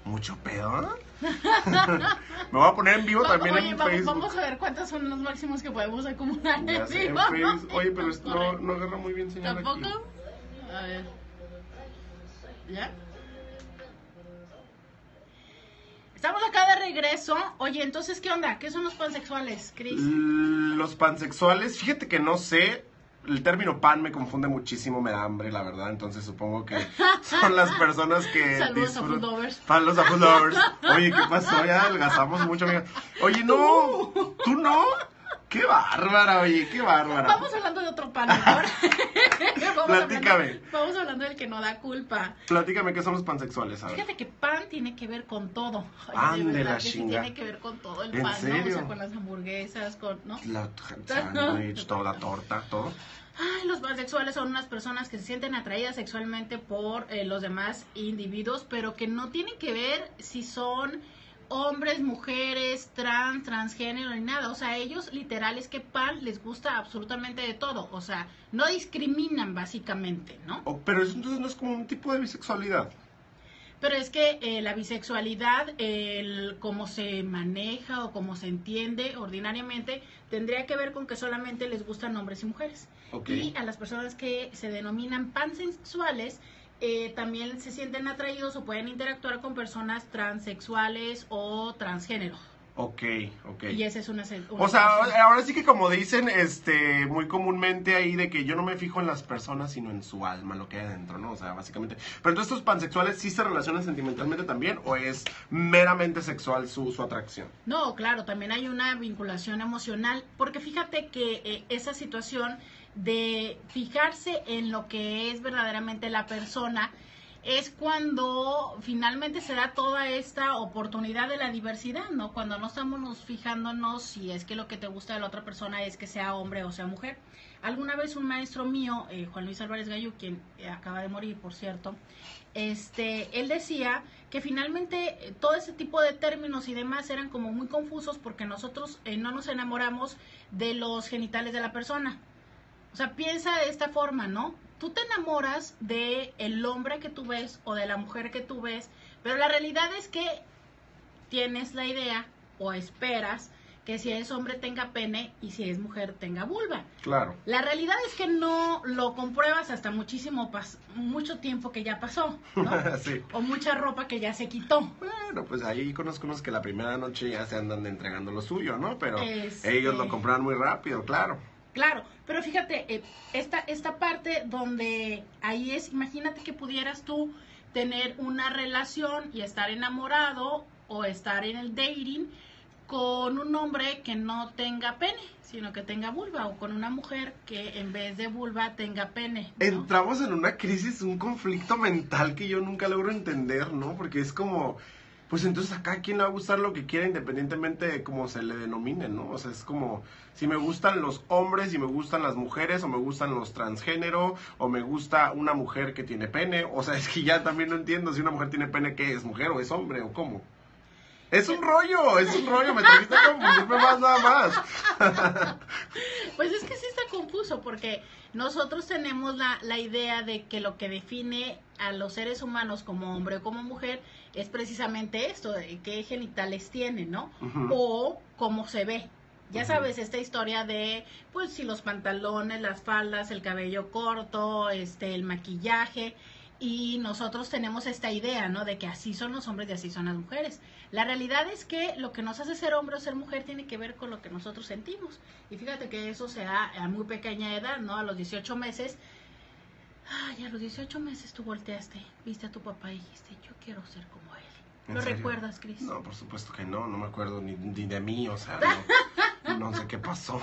Mucho pedo. Me voy a poner en vivo también. Oye, en vamos, Facebook. Vamos a ver cuántos son los máximos que podemos acumular en vivo. Sé, en Facebook. Oye, pero esto no, no agarra muy bien señal. ¿Tampoco? Aquí. A ver. ¿Ya? Estamos acá de regreso. Oye, entonces, ¿qué onda? ¿Qué son los pansexuales, Cris? Los pansexuales, fíjate que no sé. El término pan me confunde muchísimo, me da hambre, la verdad. Entonces supongo que son las personas que saludos a food lovers. Fan los a food lovers. Oye, ¿qué pasó? Ya adelgazamos mucho, amiga. Oye, no, ¿tú no? ¡Qué bárbara, oye! ¡Qué bárbara! Vamos hablando de otro pan, mejor. vamos Platícame. Hablando, vamos hablando del que no da culpa. Platícame, ¿qué son los pansexuales? A ver. Fíjate que pan tiene que ver con todo. Pan de la chinga. Sí tiene que ver con todo el pan, serio? ¿No? O sea, con las hamburguesas, con... ¿no? La sándwich, toda la torta, todo. Ay, los pansexuales son unas personas que se sienten atraídas sexualmente por eh, los demás individuos, pero que no tienen que ver si son... hombres, mujeres, trans, transgénero ni nada, o sea, ellos literal es que pan les gusta absolutamente de todo, o sea, no discriminan básicamente, ¿no? Oh, pero eso entonces no es como un tipo de bisexualidad. Pero es que eh, la bisexualidad, el cómo se maneja o cómo se entiende ordinariamente, tendría que ver con que solamente les gustan hombres y mujeres. Okay. Y a las personas que se denominan pansexuales, Eh, también se sienten atraídos o pueden interactuar con personas transexuales o transgénero. Ok, ok. Y esa es una... una o sea, persona. Ahora sí que como dicen este, muy comúnmente ahí de que yo no me fijo en las personas, sino en su alma, lo que hay adentro, ¿no? O sea, básicamente... Pero entonces, ¿estos pansexuales sí se relacionan sentimentalmente también o es meramente sexual su, su atracción? No, claro, también hay una vinculación emocional, porque fíjate que eh, esa situación... de fijarse en lo que es verdaderamente la persona es cuando finalmente se da toda esta oportunidad de la diversidad, ¿no? Cuando no estamos fijándonos si es que lo que te gusta de la otra persona es que sea hombre o sea mujer. Alguna vez un maestro mío, eh, Juan Luis Álvarez Gallo, quien acaba de morir, por cierto, este, él decía que finalmente todo ese tipo de términos y demás eran como muy confusos porque nosotros eh, no nos enamoramos de los genitales de la persona. O sea, piensa de esta forma, ¿no? Tú te enamoras de el hombre que tú ves o de la mujer que tú ves, pero la realidad es que tienes la idea o esperas que si es hombre tenga pene y si es mujer tenga vulva. Claro. La realidad es que no lo compruebas hasta muchísimo pas mucho tiempo que ya pasó, ¿no? Sí. O mucha ropa que ya se quitó. Bueno, pues ahí conozco unos que la primera noche ya se andan entregando lo suyo, ¿no? Pero es, ellos eh... lo compraron muy rápido, claro. Claro, pero fíjate, eh, esta, esta parte donde ahí es, imagínate que pudieras tú tener una relación y estar enamorado o estar en el dating con un hombre que no tenga pene, sino que tenga vulva, o con una mujer que en vez de vulva tenga pene, ¿no? Entramos en una crisis, un conflicto mental que yo nunca logro entender, ¿no? Porque es como, pues entonces a cada quien le va a gustar lo que quiera independientemente de cómo se le denomine, ¿no? O sea, es como, si me gustan los hombres, si me gustan las mujeres, o me gustan los transgénero, o me gusta una mujer que tiene pene. O sea, es que ya también no entiendo si una mujer tiene pene, ¿qué es? ¿Mujer o es hombre o cómo? Es un rollo, es un rollo, me trajiste a confundirme más nada más. Pues es que sí está confuso, porque nosotros tenemos la, la idea de que lo que define a los seres humanos como hombre o como mujer es precisamente esto, de qué genitales tienen, ¿no? Uh-huh. O cómo se ve. Ya sabes, esta historia de, pues, si los pantalones, las faldas, el cabello corto, este, el maquillaje... Y nosotros tenemos esta idea, ¿no? De que así son los hombres y así son las mujeres. La realidad es que lo que nos hace ser hombre o ser mujer tiene que ver con lo que nosotros sentimos. Y fíjate que eso se da a muy pequeña edad, ¿no? A los dieciocho meses. Ay, a los dieciocho meses tú volteaste, viste a tu papá y dijiste, yo quiero ser como él. ¿Lo recuerdas, Cris? No, por supuesto que no, no me acuerdo ni, ni de mí, o sea, no, no sé qué pasó.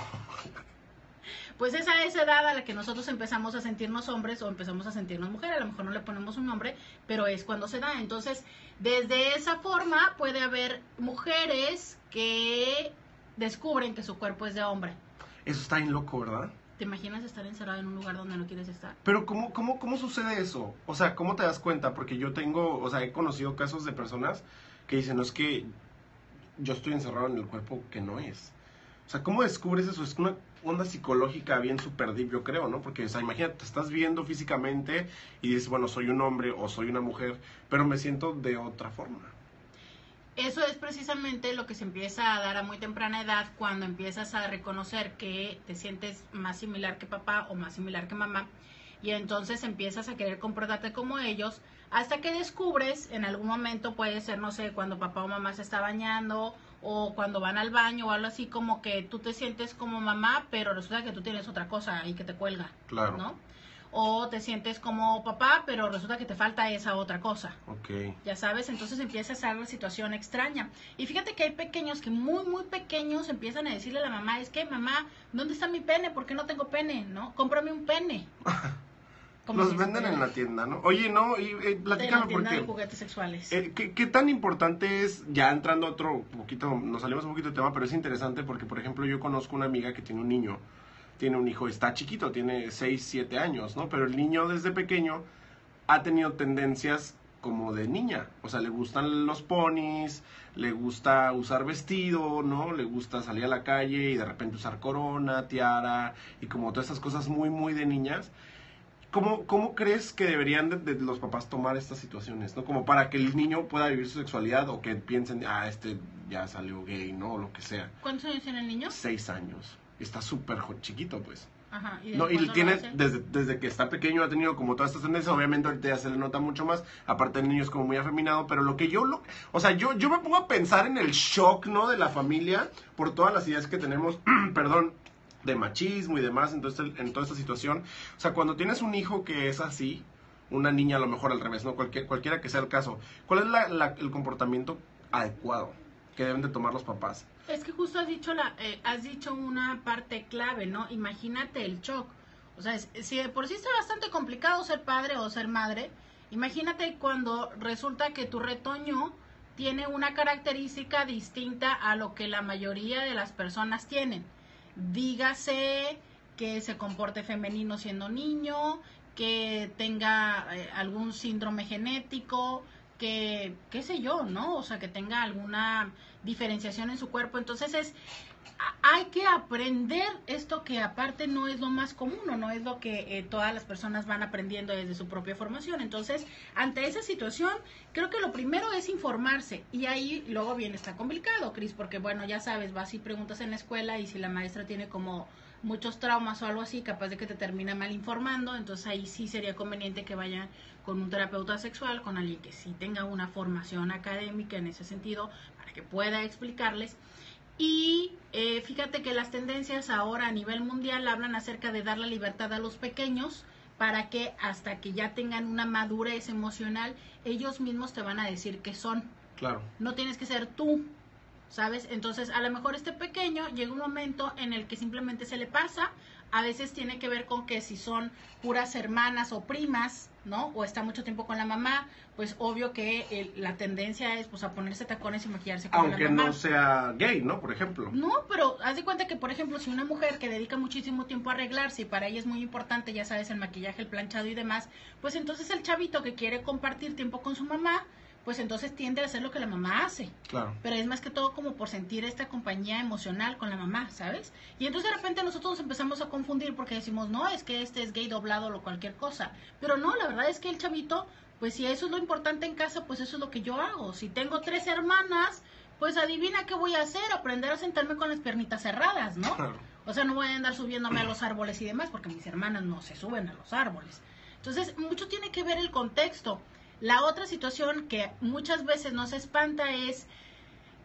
Pues es a esa edad a la que nosotros empezamos a sentirnos hombres o empezamos a sentirnos mujeres, a lo mejor no le ponemos un nombre, pero es cuando se da. Entonces, desde esa forma puede haber mujeres que descubren que su cuerpo es de hombre. Eso está bien loco, ¿verdad? ¿Te imaginas estar encerrado en un lugar donde no quieres estar? Pero ¿cómo, cómo, cómo sucede eso? O sea, ¿cómo te das cuenta? Porque yo tengo, o sea, he conocido casos de personas que dicen, no, es que yo estoy encerrado en el cuerpo que no es. O sea, ¿cómo descubres eso? Es una onda psicológica bien super deep, yo creo, ¿no? Porque, o sea, imagínate, te estás viendo físicamente y dices, bueno, soy un hombre o soy una mujer, pero me siento de otra forma. Eso es precisamente lo que se empieza a dar a muy temprana edad, cuando empiezas a reconocer que te sientes más similar que papá o más similar que mamá, y entonces empiezas a querer comportarte como ellos, hasta que descubres, en algún momento puede ser, no sé, cuando papá o mamá se está bañando, o cuando van al baño o algo así, como que tú te sientes como mamá, pero resulta que tú tienes otra cosa ahí que te cuelga. Claro. ¿No? O te sientes como papá, pero resulta que te falta esa otra cosa. Ok. Ya sabes, entonces empieza a ser una situación extraña. Y fíjate que hay pequeños que muy, muy pequeños empiezan a decirle a la mamá, es que mamá, ¿dónde está mi pene? ¿Por qué no tengo pene? ¿No? Cómprame un pene. Los si venden en la tienda, ¿no? Oye, no, y, eh, platícame por qué. En la tienda de juguetes sexuales. Eh, ¿qué, ¿Qué tan importante es, ya entrando a otro poquito, nos salimos un poquito de tema, pero es interesante porque, por ejemplo, yo conozco una amiga que tiene un niño, tiene un hijo, está chiquito, tiene seis, siete años, ¿no? Pero el niño desde pequeño ha tenido tendencias como de niña, o sea, le gustan los ponis, le gusta usar vestido, ¿no? Le gusta salir a la calle y de repente usar corona, tiara, y como todas esas cosas muy, muy de niñas. ¿Cómo, ¿Cómo crees que deberían de, de los papás tomar estas situaciones, ¿no? Como para que el niño pueda vivir su sexualidad o que piensen, ah, este ya salió gay, ¿no? O lo que sea. ¿Cuántos años tiene el niño? Seis años. Está súper chiquito, pues. Ajá. Y, no, y tiene, desde, desde que está pequeño ha tenido como todas estas tendencias. Obviamente ahorita ya se le nota mucho más. Aparte el niño es como muy afeminado. Pero lo que yo, lo, o sea, yo, yo me pongo a pensar en el shock, ¿no? De la familia por todas las ideas que tenemos, perdón, de machismo y demás, entonces en toda esta situación, o sea, cuando tienes un hijo que es así, una niña a lo mejor al revés, no, Cualquier, cualquiera que sea el caso, ¿cuál es la, la, el comportamiento adecuado que deben de tomar los papás? Es que justo has dicho la, eh, has dicho una parte clave, ¿no? Imagínate el shock, o sea, es, si de por sí está bastante complicado ser padre o ser madre, imagínate cuando resulta que tu retoño tiene una característica distinta a lo que la mayoría de las personas tienen. Dígase que se comporte femenino siendo niño, que tenga algún síndrome genético, que, qué sé yo, ¿no? O sea, que tenga alguna diferenciación en su cuerpo. Entonces, es hay que aprender esto que aparte no es lo más común, o no es lo que eh, todas las personas van aprendiendo desde su propia formación. Entonces, ante esa situación, creo que lo primero es informarse, y ahí luego bien está complicado, Cris, porque bueno, ya sabes, vas y preguntas en la escuela y si la maestra tiene como muchos traumas o algo así, capaz de que te termina mal informando. Entonces ahí sí sería conveniente que vayan con un terapeuta sexual, con alguien que sí tenga una formación académica en ese sentido, para que pueda explicarles. Y eh, fíjate que las tendencias ahora a nivel mundial hablan acerca de dar la libertad a los pequeños para que hasta que ya tengan una madurez emocional, ellos mismos te van a decir qué son. Claro. No tienes que ser tú, ¿sabes? Entonces, a lo mejor este pequeño llega un momento en el que simplemente se le pasa. A veces tiene que ver con que si son puras hermanas o primas, ¿no? O está mucho tiempo con la mamá, pues obvio que el, la tendencia es pues a ponerse tacones y maquillarse como la mamá. Aunque no sea gay, ¿no? Por ejemplo. No, pero haz de cuenta que, por ejemplo, si una mujer que dedica muchísimo tiempo a arreglarse y para ella es muy importante, ya sabes, el maquillaje, el planchado y demás, pues entonces el chavito que quiere compartir tiempo con su mamá, pues entonces tiende a hacer lo que la mamá hace. Claro. Pero es más que todo como por sentir esta compañía emocional con la mamá, ¿sabes? Y entonces de repente nosotros nos empezamos a confundir porque decimos, no, es que este es gay doblado o cualquier cosa. Pero no, la verdad es que el chavito, pues si eso es lo importante en casa, pues eso es lo que yo hago. Si tengo tres hermanas, pues adivina qué voy a hacer, aprender a sentarme con las piernitas cerradas, ¿no? Claro. O sea, no voy a andar subiéndome a los árboles y demás porque mis hermanas no se suben a los árboles. Entonces, mucho tiene que ver el contexto. La otra situación que muchas veces nos espanta es,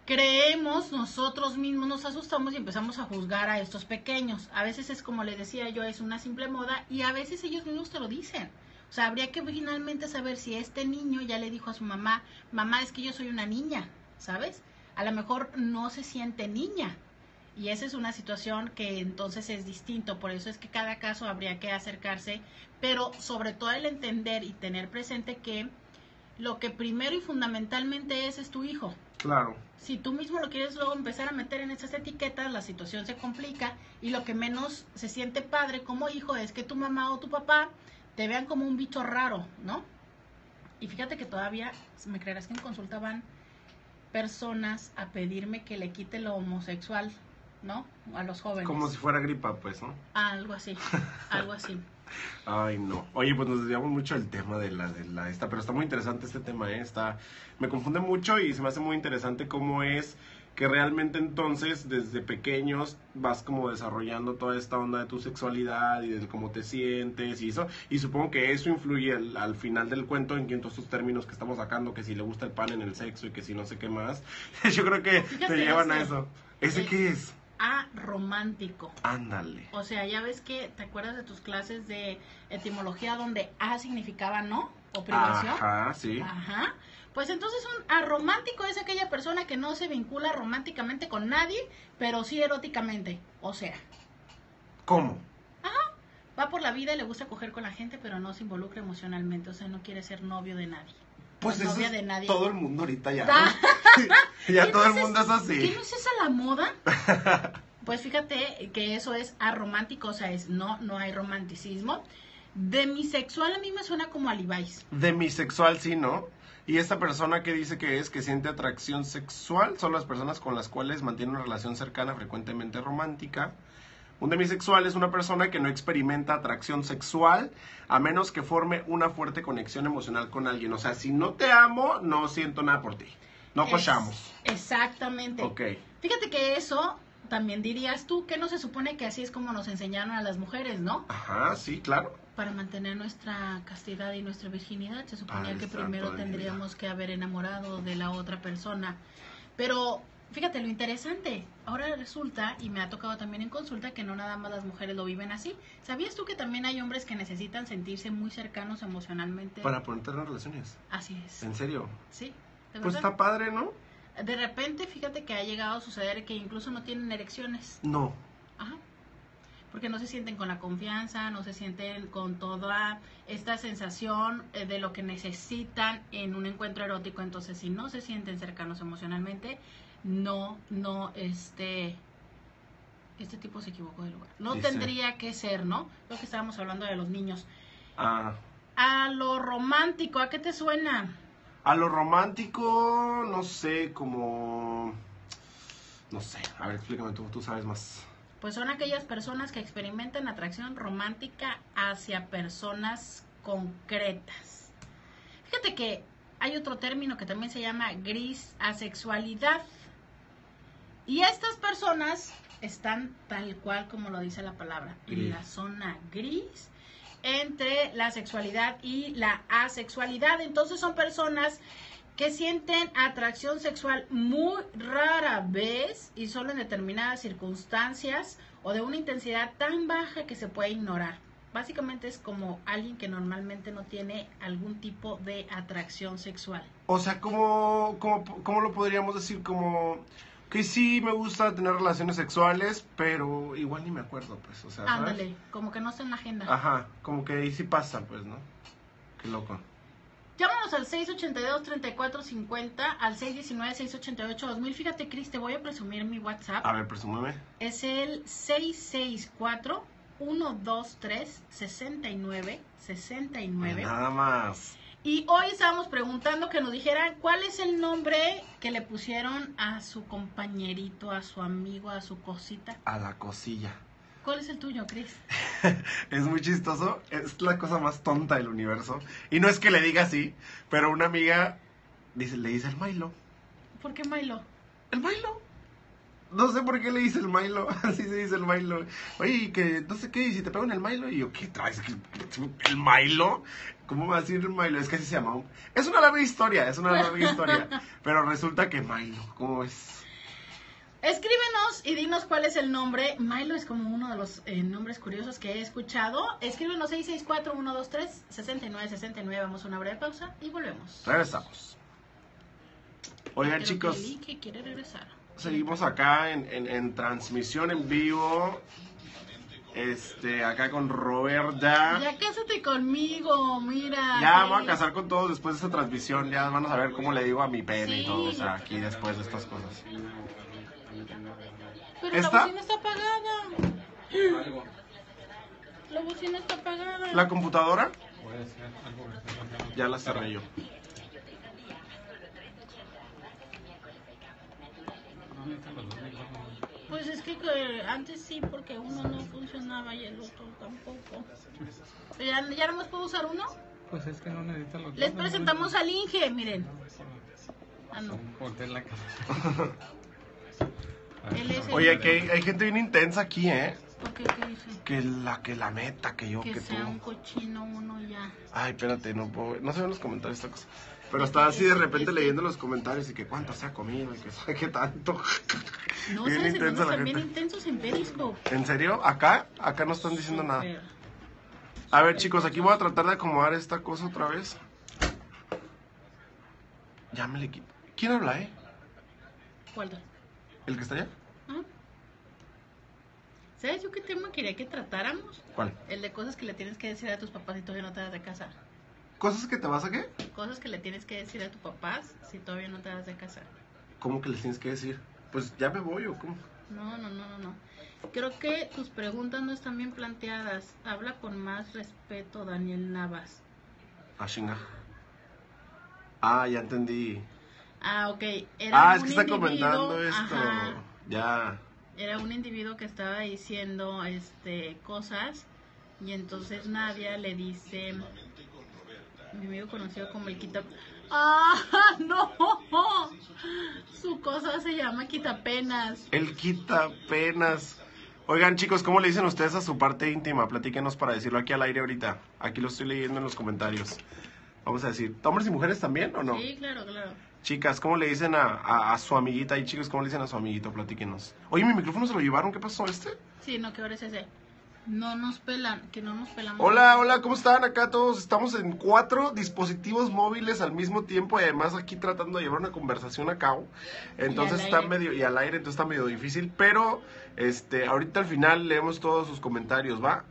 creemos, nosotros mismos nos asustamos y empezamos a juzgar a estos pequeños. A veces es como les decía yo, es una simple moda y a veces ellos mismos te lo dicen. O sea, habría que finalmente saber si este niño ya le dijo a su mamá, mamá, es que yo soy una niña, ¿sabes? A lo mejor no se siente niña. Y esa es una situación que entonces es distinto, por eso es que cada caso habría que acercarse, pero sobre todo el entender y tener presente que lo que primero y fundamentalmente es, es tu hijo. Claro. Si tú mismo lo quieres luego empezar a meter en esas etiquetas, la situación se complica y lo que menos se siente padre como hijo es que tu mamá o tu papá te vean como un bicho raro, ¿no? Y fíjate que todavía, me creerás que en consulta van personas a pedirme que le quite lo homosexual, ¿no? A los jóvenes. Como si fuera gripa, pues, ¿no? Algo así, algo así. Ay, no. Oye, pues nos desviamos mucho del tema de la, de la esta, pero está muy interesante este tema, ¿eh? Está, me confunde mucho y se me hace muy interesante cómo es que realmente entonces desde pequeños vas como desarrollando toda esta onda de tu sexualidad y de cómo te sientes y eso, y supongo que eso influye al, al final del cuento en que en todos estos términos que estamos sacando, que si le gusta el pan en el sexo y que si no sé qué más, yo creo que te llevan ese, a eso. ¿Ese el... qué es? A romántico. Ándale. O sea, ya ves que, ¿te acuerdas de tus clases de etimología donde A significaba no o privación? Ajá, sí. Ajá. Pues entonces un aromántico es aquella persona que no se vincula románticamente con nadie, pero sí eróticamente. O sea. ¿Cómo? Ajá. Va por la vida y le gusta coger con la gente, pero no se involucra emocionalmente. O sea, no quiere ser novio de nadie. Pues eso es de nadie. Todo el mundo ahorita ya, ¿no? Ya todo no el mundo es así. ¿Qué no es esa la moda? Pues fíjate que eso es aromántico, o sea, es no, no hay romanticismo. Demisexual a mí me suena como a Levi's. Demisexual sí, ¿no? Y esta persona que dice que es, que siente atracción sexual, son las personas con las cuales mantiene una relación cercana, frecuentemente romántica. Un demisexual es una persona que no experimenta atracción sexual a menos que forme una fuerte conexión emocional con alguien. O sea, si no te amo, no siento nada por ti. No cochamos. Exactamente. Ok. Fíjate que eso también dirías tú, que no se supone que así es como nos enseñaron a las mujeres, ¿no? Ajá, sí, claro. Para mantener nuestra castidad y nuestra virginidad, se suponía Ay, que primero tendríamos que haber enamorado de la otra persona. Pero... fíjate lo interesante, ahora resulta, y me ha tocado también en consulta, que no nada más las mujeres lo viven así. ¿Sabías tú que también hay hombres que necesitan sentirse muy cercanos emocionalmente? Para ponerte en relaciones. Así es. ¿En serio? Sí. Pues está padre, ¿no? De repente, fíjate que ha llegado a suceder que incluso no tienen erecciones. No. Ajá. Porque no se sienten con la confianza, no se sienten con toda esta sensación de lo que necesitan en un encuentro erótico. Entonces, si no se sienten cercanos emocionalmente... No, no, este, este tipo se equivocó de lugar. No Dice. Tendría que ser, ¿no? Lo que estábamos hablando de los niños. Ah. A lo romántico, ¿a qué te suena? A lo romántico, no sé, como, no sé. A ver, explícame, tú, tú sabes más. Pues son aquellas personas que experimentan atracción romántica hacia personas concretas. Fíjate que hay otro término que también se llama gris asexualidad. Y estas personas están tal cual como lo dice la palabra, en la zona gris entre la sexualidad y la asexualidad. Entonces son personas que sienten atracción sexual muy rara vez y solo en determinadas circunstancias o de una intensidad tan baja que se puede ignorar. Básicamente es como alguien que normalmente no tiene algún tipo de atracción sexual. O sea, ¿cómo, cómo, cómo lo podríamos decir? Como que sí me gusta tener relaciones sexuales, pero igual ni me acuerdo, pues. O sea, ándale, ¿sabes? Como que no está en la agenda. Ajá, como que ahí sí pasa, pues, ¿no? Qué loco. Llámanos al seis ocho dos, tres cuatro cinco cero, al seis uno nueve, seis ocho ocho, dos mil. Fíjate, Cris, te voy a presumir mi WhatsApp. A ver, presúmeme. Es el seis seis cuatro, uno dos tres, seis nueve, seis nueve. Nada más. Y hoy estábamos preguntando que nos dijeran cuál es el nombre que le pusieron a su compañerito, a su amigo, a su cosita. A la cosilla. ¿Cuál es el tuyo, Cris? Es muy chistoso, es la cosa más tonta del universo. Y no es que le diga así, pero una amiga dice, le dice el Milo. ¿Por qué Milo? ¿El Milo? No sé por qué le dice el Milo, así se dice el Milo. Oye, que no sé qué, y si te pegan el Milo, y yo, ¿qué traes? ¿El Milo? ¿Cómo va a decir el Milo? Es que así se llama. Es una larga historia, es una larga historia. Pero resulta que Milo, ¿cómo es? Escríbenos y dinos cuál es el nombre. Milo es como uno de los eh, nombres curiosos que he escuchado. Escríbenos seis seis cuatro, uno dos tres, seis nueve, seis nueve. Vamos a una breve pausa y volvemos. Regresamos. Oigan, ah, chicos. Que, que quiere regresar. Seguimos acá en, en, en transmisión en vivo. Este, acá con Robertha. Ya cásate conmigo, mira. Ya, vamos a casar con todos después de esta transmisión. Ya van a ver cómo le digo a mi pene, sí, y todo. O sea, aquí después de estas cosas. Pero ¿Esta? la bocina está apagada. Algo. La bocina está apagada. ¿La computadora? Puede ser algo. Ya la cerré yo. Pues es que, que antes sí, porque uno no funcionaba y el otro tampoco. ¿Ya, ya no más puedo usar uno? Pues es que no necesitan los dos. Les presentamos al Inge, miren. Ah, no. Oye, que hay, hay gente bien intensa aquí, ¿eh? ¿Por qué? ¿Qué dice? Que la, que la meta, que yo, que, que sea tú. Un cochino uno ya. Ay, espérate, no puedo... No se ven los comentarios esta cosa. Pero estaba así de repente leyendo los comentarios y que cuánto se ha comido y que sabe qué tanto. No, bien sabes, intensa la gente. Bien intensos en Periscope. ¿En serio? ¿Acá? Acá no están diciendo nada. A ver, chicos, aquí voy a tratar de acomodar esta cosa otra vez. Ya me le quito. ¿Quién habla, eh? Walter. ¿El que está allá? ¿Ah? ¿Sabes yo qué tema quería que tratáramos? ¿Cuál? El de cosas que le tienes que decir a tus papás si todavía no te das de casa. ¿Cosas que te vas a qué? Cosas que le tienes que decir a tus papás si todavía no te das de casa. ¿Cómo que les tienes que decir? Pues ya me voy, ¿o cómo? No, no, no, no, no. Creo que tus preguntas no están bien planteadas. Habla con más respeto, Daniel Navas. Ah, chinga. Ah, ya entendí. Ah, ok. Era ah, es que está comentando esto. Ajá, ya. Era un individuo que estaba diciendo este cosas y entonces Nadia le dice, mi amigo conocido como el quita... ¡Ah, no! Su cosa se llama quitapenas. El quitapenas. Oigan, chicos, ¿cómo le dicen ustedes a su parte íntima? Platíquenos para decirlo aquí al aire ahorita. Aquí lo estoy leyendo en los comentarios. Vamos a decir, ¿hombres y mujeres también o no? Sí, claro, claro. Chicas, ¿cómo le dicen a, a, a su amiguita? Y chicos, ¿cómo le dicen a su amiguito? Platíquenos. Oye, ¿mi micrófono se lo llevaron? ¿Qué pasó este? Sí, no, ¿qué hora es ese? No nos pelan, que no nos pelamos. Hola, hola, ¿cómo están? Acá todos estamos en cuatro dispositivos móviles al mismo tiempo. Y además aquí tratando de llevar una conversación a cabo. Entonces está medio, y al aire, entonces está medio difícil. Pero, este, ahorita al final leemos todos sus comentarios, ¿va?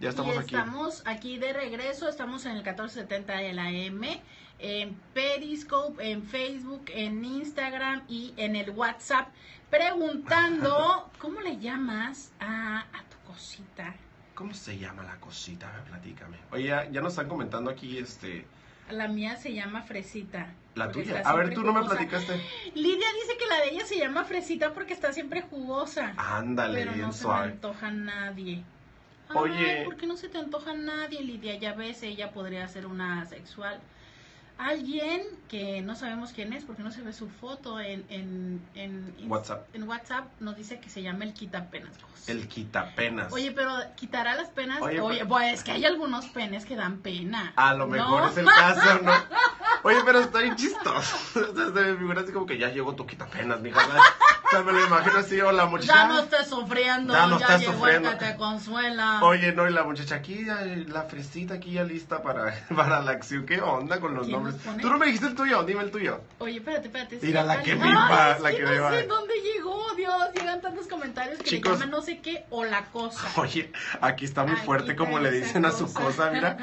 Ya estamos aquí. Estamos aquí de regreso, estamos en el catorce setenta de la M, en Periscope, en Facebook, en Instagram y en el WhatsApp, preguntando, ¿cómo le llamas a, a tu cosita? ¿Cómo se llama la cosita? Platícame. Oye, ya, ya nos están comentando aquí, este... La mía se llama Fresita. ¿La tuya? A ver, tú jugosa. No me platicaste. Lidia dice que la de ella se llama Fresita porque está siempre jugosa. Ándale, bien suave. Pero no se me antoja a nadie. Ay, oye, ¿por qué no se te antoja a nadie, Lidia? Ya ves, ella podría ser una asexual. Alguien que no sabemos quién es porque no se ve su foto en, en, en, WhatsApp. en WhatsApp nos dice que se llama el quitapenas. El quitapenas. Oye, pero ¿quitará las penas? Oye, Oye pero... pues es que hay algunos penes que dan pena. A lo mejor ¿no? es el caso, ¿no? Oye, pero está bien chistoso. Me figura así como que ya llegó tu quitapenas, mija. sea, me lo imagino así, o la muchacha. Ya no estés sufriendo, ya, no ya llegó el que te consuela. Oye, no, y la muchacha aquí, ya, la fresita aquí ya lista para, para la acción. ¿Qué onda con los nombres? Tú no me dijiste el tuyo, dime el tuyo. Oye, espérate, espérate. Mira, sí, la, que viva, la que viva, la que viva. No sé dónde llegó, Dios, llegan tantos comentarios que Chicos, le llaman no sé qué o la cosa. Oye, aquí está muy aquí fuerte como le dicen cosa. a su cosa, mira.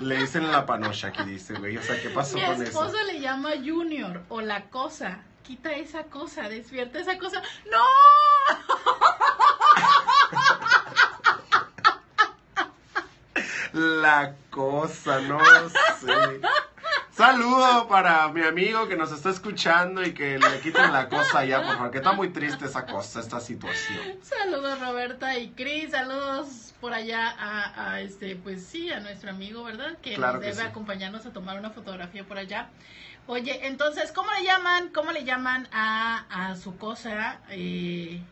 Le dicen la panocha, aquí dice, güey, o sea, ¿qué pasó Mi con eso? Mi esposo le llama Junior o la cosa. Quita esa cosa, despierta esa cosa. ¡No! La cosa, no sé. Saludo para mi amigo que nos está escuchando y que le quiten la cosa ya, por favor, que está muy triste esa cosa, esta situación. Saludos, Robertha y Cris, saludos por allá a, a este, pues sí, a nuestro amigo, ¿verdad? Que claro nos debe que sí. acompañarnos a tomar una fotografía por allá. Oye, entonces, ¿cómo le llaman? ¿Cómo le llaman a, a su cosa? Eh,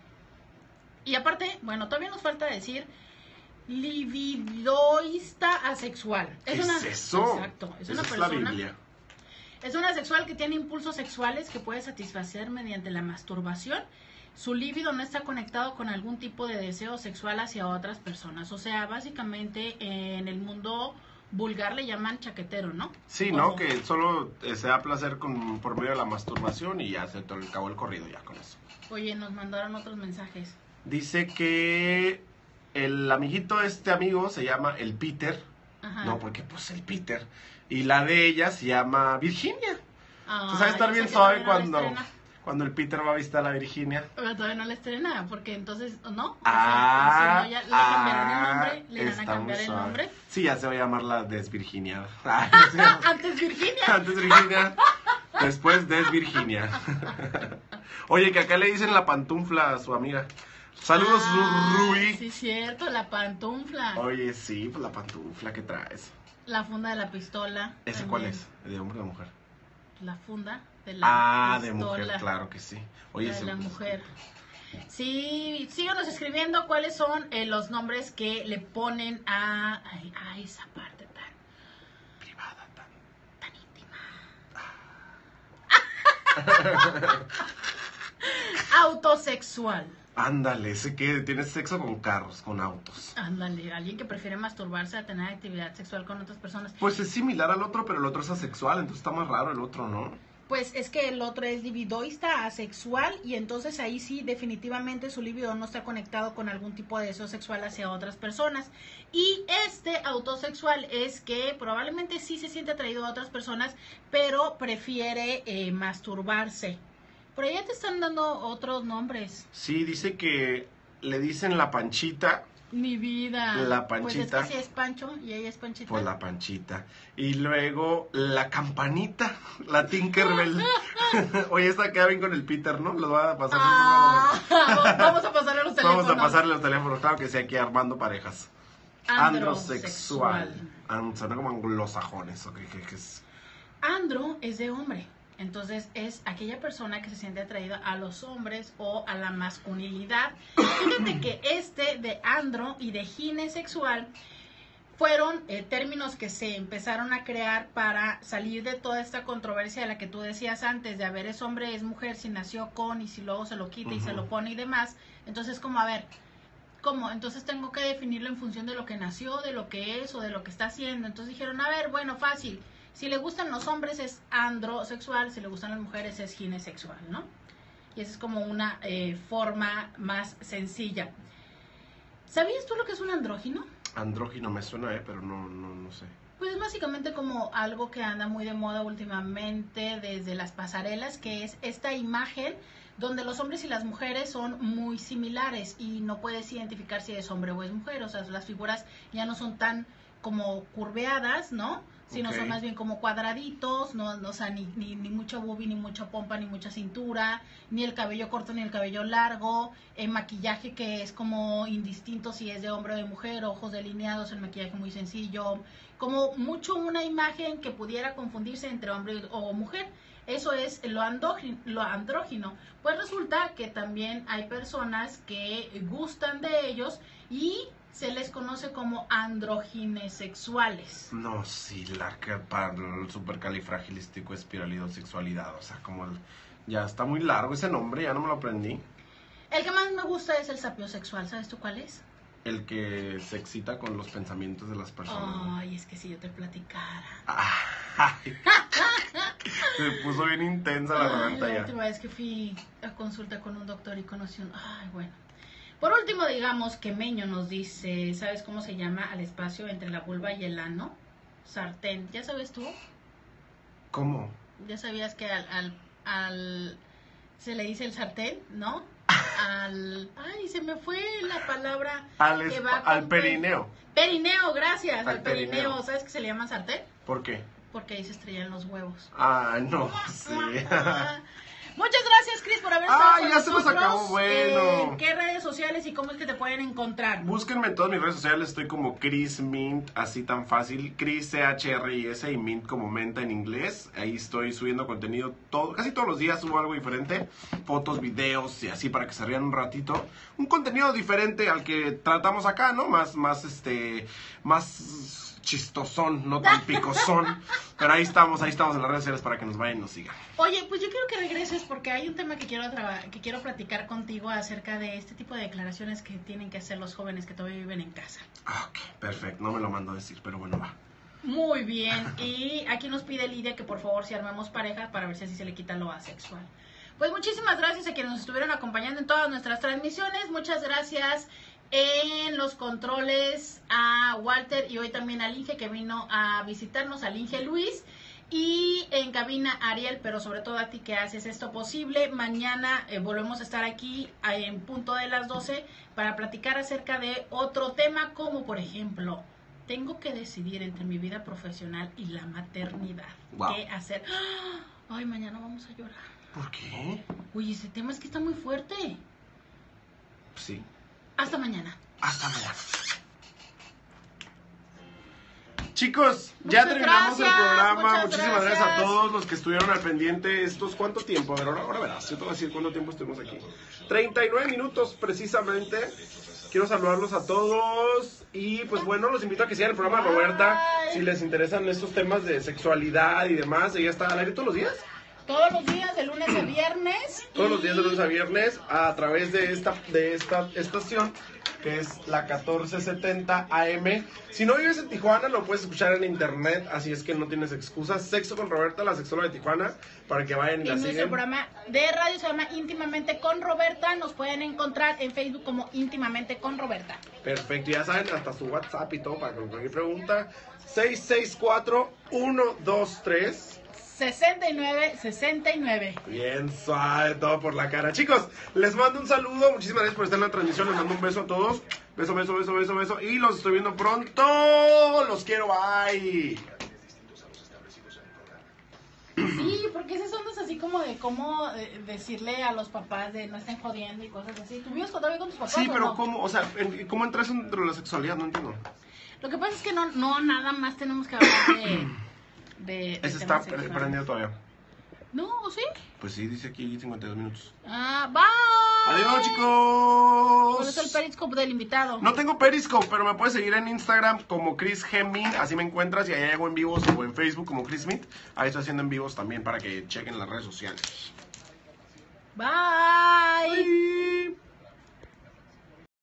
y aparte, bueno, todavía nos falta decir libidoísta asexual. Es, ¿Qué una, es eso? Exacto. Es, una es persona, la Biblia. Es una asexual que tiene impulsos sexuales que puede satisfacer mediante la masturbación. Su libido no está conectado con algún tipo de deseo sexual hacia otras personas. O sea, básicamente en el mundo vulgar le llaman chaquetero, ¿no? Sí, ¿no? ¿Cómo? Que solo se da placer con, por medio de la masturbación y ya se te acabó el corrido ya con eso. Oye, nos mandaron otros mensajes. Dice que el amiguito, este amigo, se llama el Peter. Ajá. No, porque pues el Peter. Y la de ella se llama Virginia. Ah, Entonces va a estar bien suave cuando... Cuando el Peter va a visitar a la Virginia. Pero todavía no la estrena, porque entonces, ¿no? Ah, o sea, si no, ya le cambiaron el nombre, le van a cambiar el nombre. Sí, ya se va a llamar la Desvirginia. Ay, no sé. Antes Virginia. Antes Virginia. Después Desvirginia. Oye, que acá le dicen la pantufla a su amiga. Saludos, ah, Rui. Sí, cierto, la pantufla. Oye, sí, pues la pantufla que traes. La funda de la pistola. ¿Ese también. Cuál es? ¿De hombre o de mujer? La funda. De la ah, pistola. De mujer, claro que sí. Oye, de la mujer. Sí, síganos escribiendo cuáles son eh, los nombres que le ponen a, a, a esa parte tan privada, tan, tan íntima. Ah. Autosexual. Ándale, ese que tienes sexo con carros, con autos. Ándale, alguien que prefiere masturbarse a tener actividad sexual con otras personas. Pues es similar al otro, pero el otro es asexual, entonces está más raro el otro, ¿no? Pues es que el otro es libidoísta, asexual, y entonces ahí sí definitivamente su libido no está conectado con algún tipo de deseo sexual hacia otras personas. Y este autosexual es que probablemente sí se siente atraído a otras personas, pero prefiere eh, masturbarse. Por ahí te están dando otros nombres. Sí, dice que le dicen la panchita. Mi vida. La panchita. Pues es que si es Pancho y ella es Panchita. Pues la panchita. Y luego la campanita, la Tinkerbell. Oye, esta queda bien con el Peter, ¿no? Los va a pasar. Ah, vamos a pasarle los teléfonos. Vamos a pasarle los teléfonos, claro que sí, aquí armando parejas. Androsexual. Androsexual. Suena como anglosajones. Okay, que, que es. Andro es de hombre. Entonces es aquella persona que se siente atraída a los hombres o a la masculinidad. Fíjate que este de andro y de ginesexual fueron eh, términos que se empezaron a crear para salir de toda esta controversia de la que tú decías antes, de a ver, es hombre, es mujer, si nació con y si luego se lo quita uh-huh. y se lo pone y demás. Entonces como a ver, ¿cómo? Entonces tengo que definirlo en función de lo que nació, de lo que es o de lo que está haciendo. Entonces dijeron, a ver, bueno, fácil. Si le gustan los hombres es androsexual, si le gustan las mujeres es ginesexual, ¿no? Y esa es como una eh, forma más sencilla. ¿Sabías tú lo que es un andrógino? Andrógino me suena, eh, pero no, no, no sé. Pues es básicamente como algo que anda muy de moda últimamente desde las pasarelas, que es esta imagen donde los hombres y las mujeres son muy similares y no puedes identificar si es hombre o es mujer. O sea, las figuras ya no son tan como curveadas, ¿no? Sino okay. son más bien como cuadraditos, no, no o sea, ni, ni, ni mucho boobie, ni mucha pompa, ni mucha cintura, ni el cabello corto, ni el cabello largo, el maquillaje que es como indistinto si es de hombre o de mujer, ojos delineados, el maquillaje muy sencillo, como mucho una imagen que pudiera confundirse entre hombre o mujer. Eso es lo andrógino, lo andrógino. Pues resulta que también hay personas que gustan de ellos y se les conoce como androginesexuales. No, sí, la que para el supercalifragilístico espiralidosexualidad, o sea, como el, Ya está muy largo ese nombre, ya no me lo aprendí. El que más me gusta es el sapiosexual, ¿sabes tú cuál es? El que se excita con los pensamientos de las personas. Ay, es que si yo te platicara. Ay, se puso bien intensa la garganta ya. La última vez que fui a consulta con un doctor y conocí un... Ay, bueno. Por último, digamos que Meño nos dice, ¿sabes cómo se llama al espacio entre la vulva y el ano? Sartén. ¿Ya sabes tú? ¿Cómo? ¿Ya sabías que al... al, al se le dice el sartén, ¿no? Al... Ay, se me fue la palabra. Al, que va al perineo. Perineo, gracias. Al, al perineo. perineo. ¿Sabes que se le llama sartén? ¿Por qué? Porque ahí se estrellan los huevos. Ah, no. Sí. Muchas gracias, Cris, por haber estado ah, con nosotros. Ah, ya se nos acabó. Bueno. Eh, ¿Qué redes sociales y cómo es que te pueden encontrar? Búsquenme en todas mis redes sociales. Estoy como Cris Mint, así tan fácil. Cris, C H R I S, y Mint como menta en inglés. Ahí estoy subiendo contenido todo, casi todos los días subo algo diferente. Fotos, videos y así para que se rían un ratito. Un contenido diferente al que tratamos acá, ¿no? Más, más, este, más... chistosón, no tan picosón, pero ahí estamos, ahí estamos en las redes sociales para que nos vayan y nos sigan. Oye, pues yo quiero que regreses porque hay un tema que quiero que quiero platicar contigo acerca de este tipo de declaraciones que tienen que hacer los jóvenes que todavía viven en casa. Ok, perfecto, no me lo mando a decir, pero bueno, va. Muy bien, y aquí nos pide Lidia que por favor si armamos pareja para ver si así se le quita lo asexual. Pues muchísimas gracias a quienes nos estuvieron acompañando en todas nuestras transmisiones, muchas gracias en los controles a Walter y hoy también al Inge que vino a visitarnos, al Inge Luis, y en cabina Ariel, pero sobre todo a ti que haces esto posible. Mañana eh, volvemos a estar aquí en punto de las doce para platicar acerca de otro tema, como por ejemplo, tengo que decidir entre mi vida profesional y la maternidad. Wow. ¿Qué hacer? Ay, mañana vamos a llorar. ¿Por qué? Uy, ese tema es que está muy fuerte. Sí. Hasta mañana. Hasta mañana. Chicos, muchas ya terminamos gracias, el programa. Muchísimas gracias. gracias a todos los que estuvieron al pendiente. Estos, ¿cuánto tiempo? A ver, ahora, ahora verás. Yo te voy a decir cuánto tiempo estuvimos aquí. treinta y nueve minutos precisamente. Quiero saludarlos a todos. Y pues bueno, los invito a que sigan el programa de Robertha. Si les interesan estos temas de sexualidad y demás, ella está al aire todos los días. Todos los días, de lunes a viernes. Todos y... los días, de lunes a viernes, a través de esta, de esta estación, que es la catorce setenta A M. Si no vives en Tijuana, lo puedes escuchar en internet, así es que no tienes excusas. Sexo con Robertha, la sexóloga de Tijuana, para que vayan y, y la sigan. Nuestro programa de radio se llama Íntimamente con Robertha. Nos pueden encontrar en Facebook como Íntimamente con Robertha. Perfecto, ya saben, hasta su WhatsApp y todo, para que cualquier pregunta. seis seis cuatro, uno dos tres... sesenta y nueve, sesenta y nueve. Bien suave, todo por la cara. Chicos, les mando un saludo. Muchísimas gracias por estar en la transmisión. Les mando un beso a todos. Beso, beso, beso, beso, beso. Y los estoy viendo pronto. Los quiero, bye. Sí, porque esas ondas así como de cómo decirle a los papás de no estén jodiendo y cosas así. ¿Tú vives todavía con tus papás? Sí, pero ¿no? ¿Cómo? O sea, ¿cómo entras dentro de la sexualidad? No entiendo. Lo que pasa es que no, no nada más tenemos que hablar de... De, de ese está prendido todavía. No, ¿sí? Pues sí, dice aquí cincuenta y dos minutos. Ah, bye. Adiós, chicos. ¿Cuál es el Periscope del invitado? No tengo Periscope, pero me puedes seguir en Instagram como Cris Mint, así me encuentras, y allá llego en vivos, o en Facebook como Cris Mint. Ahí estoy haciendo en vivos también para que chequen las redes sociales. Bye. Bye.